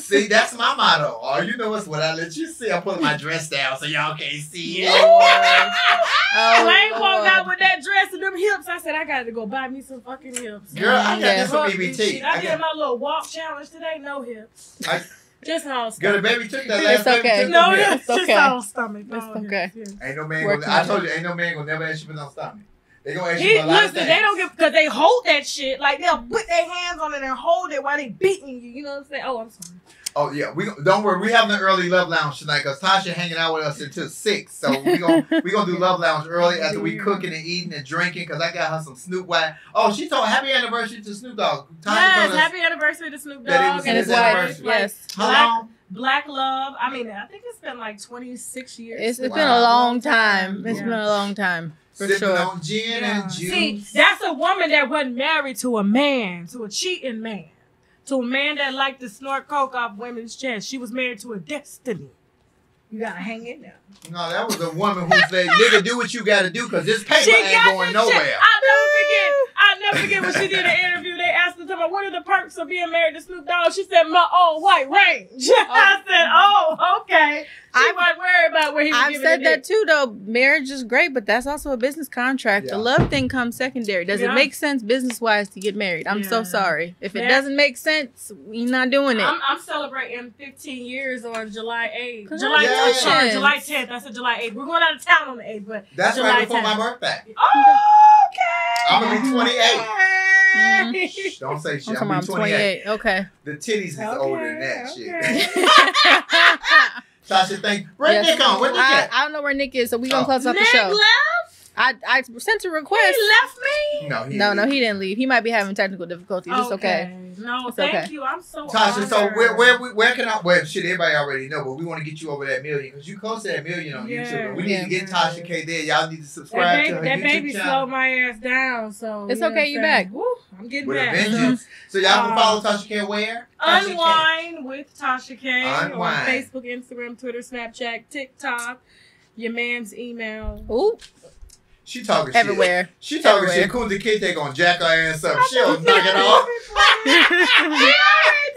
See, that's my motto. All you know is what I let you see. I put my dress down so y'all can't see it. Flame walked out with that dress and them hips. I said, I got to go buy me some fucking hips. Girl, I got this from BBT. I did my little walk challenge today. No hips. Just on stomach. Girl, the baby took that last time. Okay. No, it's just on stomach. It's okay. Ain't no man. I told you, ain't no man going to never ask you for no stomach. They gonna ask you a lot of things. They don't give, because they hold that shit. Like, they'll put their hands on it and hold it while they beating you. You know what I'm saying? Oh, I'm sorry. Oh, yeah. We don't worry. We having an early Love Lounge tonight because Tasha hanging out with us until 6. So we're going to do Love Lounge early after we cooking and eating and drinking because I got her some Snoop wine. Oh, she told happy anniversary to Snoop Dogg. Tasha told us happy anniversary to Snoop Dogg and his wife. Yes. How long? Black love. I mean, I think it's been like 26 years. It's been a long time. It's been a long time. For sipping on gin and juice. See, that's a woman that wasn't married to a man, to a cheating man, to a man that liked to snort coke off women's chest. She was married to a destiny. You gotta hang in there. No, that was a woman who said, "Nigga, do what you gotta do, cause this paper ain't going nowhere." I'll never forget when she did an interview. They asked her about what are the perks of being married to Snoop Dogg. She said, "My old white range." Oh. I said, "Oh, okay." I wasn't worried about where he was. I've said that too, though. Marriage is great, but that's also a business contract. Yeah. The love thing comes secondary. Does it make sense business wise to get married? I'm so sorry if it doesn't make sense. We're not doing it. I'm celebrating 15 years on July 8th. July 10th. I said July 8th. We're going out of town on the 8th, but that's July right before 10th. My birthday. Oh, okay. I'm gonna be 28. Mm-hmm. Don't say shit. I'm 28. Okay. The titties is older than that shit. Tasha, thank you. Where's Nick on? Where's Nick at? I don't know where Nick is, so we're going to close out the show. Nick left? I sent a request. He left me? No, he didn't leave. He might be having technical difficulties. Okay. It's okay. No, it's thank you. I'm so Tasha, honored. So where can I... Well, shit, everybody already know, but we want to get you over that million because you close to that million on YouTube. We need to get Tasha K there. Y'all need to subscribe to her YouTube channel. That baby slowed my ass down, so... It's okay, you back. Woo, I'm getting back. With a vengeance. So y'all can follow Tasha K where? Tasha Unwind K. with Tasha K on Facebook, Instagram, Twitter, Snapchat, TikTok, your man's email. Ooh. She talking everywhere. Shit. She talking everywhere. Shit. Cool the kid, they gonna jack her ass up. She'll knock it off. He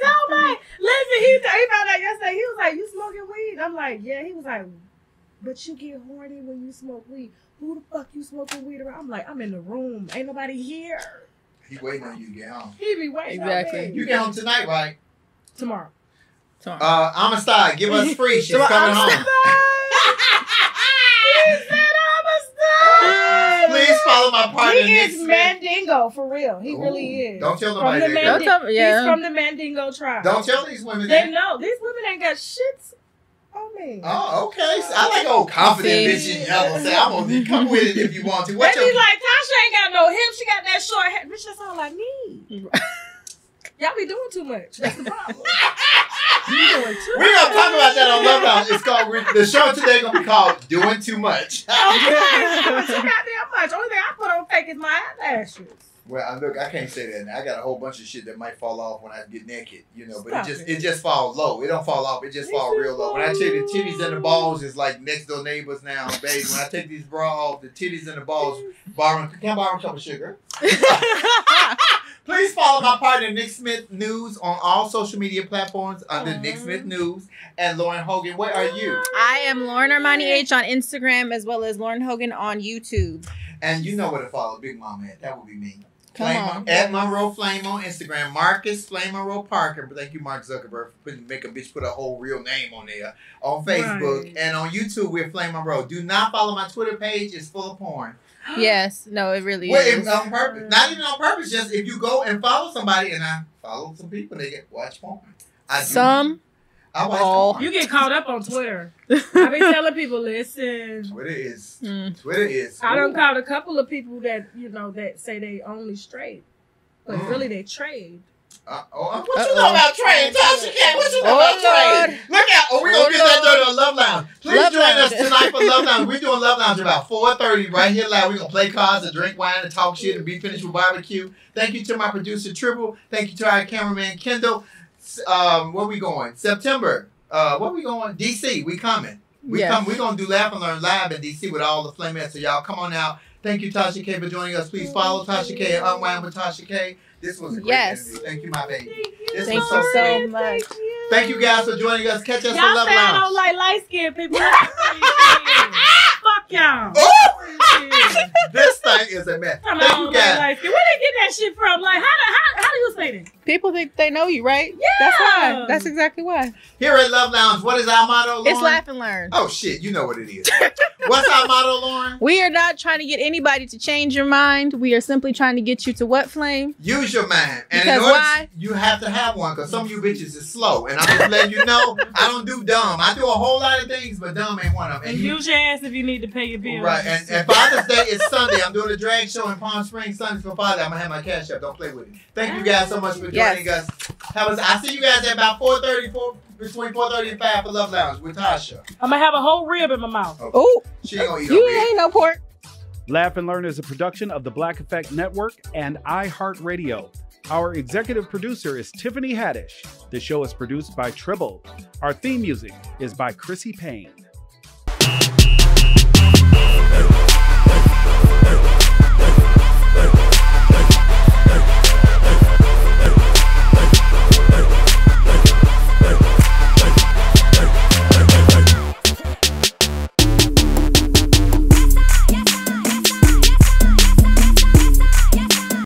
told me. Listen, he found out yesterday. He was like, "You smoking weed?" I'm like, "Yeah." He was like, "But you get horny when you smoke weed. Who the fuck you smoking weed around?" I'm like, "I'm in the room. Ain't nobody here." He waiting on you to get home. He be waiting. Exactly. You get home tonight, right? Tomorrow. Tomorrow. Amistad, give us free. She's coming home. Please follow my partner. He is Mandingo for real. He really is. Don't tell nobody. He's from the Mandingo tribe. Don't tell these women. They know these women ain't got shits on me. Oh, okay. So I like old confident bitches. Y'all gonna say I'm gonna come with it if you want to. What? They be like, Tasha ain't got no hips. She got that short hair. Bitch, that's all I need. Y'all be doing too much. That's the problem. We're going to talk about that on Love Lounge. It's called, the show today going to be called Doing Too Much. Okay. Doing too goddamn much. Only thing I put on fake is my eyelashes. Well, look, I can't say that now. I got a whole bunch of shit that might fall off when I get naked, you know, but it just falls low. It don't fall off. It just falls real low. When I take the titties and the balls, it's like next door neighbors now, baby. When I take these bra off, the titties and the balls, can I borrow a cup of sugar? Please follow my partner, Nick Smith News, on all social media platforms under Nick Smith News. And Lauren Hogan, where are you? I am Lauren Armani H on Instagram, as well as Lauren Hogan on YouTube. And you know where to follow Big Mama at. That would be me. At Monroe Flame on Instagram. Marcus Flame Monroe Parker. Thank you, Mark Zuckerberg, for making a bitch put a whole real name on there. On Facebook and on YouTube, we're Flame Monroe. Do not follow my Twitter page. It's full of porn. Yes. No, it really is. On purpose. Not even on purpose. Just if you go and follow somebody, and I follow some people, they get watch porn. I watch porn. You get caught up on Twitter. I be telling people, listen. Twitter is. I done caught a couple of people that, you know, that say they only straight, but really they trade. What you know about trade, Tasha K? What you know about trade? Look out! Oh, we're gonna get that done on Love Lounge. Please join us tonight for Love Lounge. We're doing Love Lounge about 4:30 right here live. We're gonna play cards and drink wine and talk shit and be finished with barbecue. Thank you to my producer Triple. Thank you to our cameraman Kendall. Where we going? September. Where we going? DC. We coming. We're gonna do Laugh and Learn live in DC with all the Flamettes. So y'all come on out. Thank you, Tasha K, for joining us. Please follow Tasha K and Unwind with Tasha K. This was a great interview. Thank you, my baby. Thank you so much. Thank you guys for joining us. Catch us on Love Lounge. Y'all don't like light-skinned people. Fuck y'all. This thing is a mess. Come on, like, where they get that shit from? Like, how do you say that? People think they know you, right? Yeah. That's why. That's exactly why. Here at Love Lounge, what is our motto, Lauren? It's Laugh and Learn. Oh, shit. You know what it is. What's our motto, Lauren? We are not trying to get anybody to change your mind. We are simply trying to get you to what, Flame? Use your mind. And because in order why? You have to have one, because some of you bitches is slow. And I'm just letting you know, I don't do dumb. I do a whole lot of things, but dumb ain't one of them. And use your ass if you need to pay your bills. Right. And Father's Day is Sunday. I'm doing a drag show in Palm Springs Sunday for Father. I'm going to have my cash up. Don't play with it. Thank you guys so much for joining us. I'll see you guys at about 4:30, between 4:30 and 5 for Love Lounge with Tasha. I'm going to have a whole rib in my mouth. Okay. Oh, she ain't going to eat no rib. You ain't no pork. Laugh and Learn is a production of the Black Effect Network and iHeartRadio. Our executive producer is Tiffany Haddish. The show is produced by Tribble. Our theme music is by Chrissy Payne.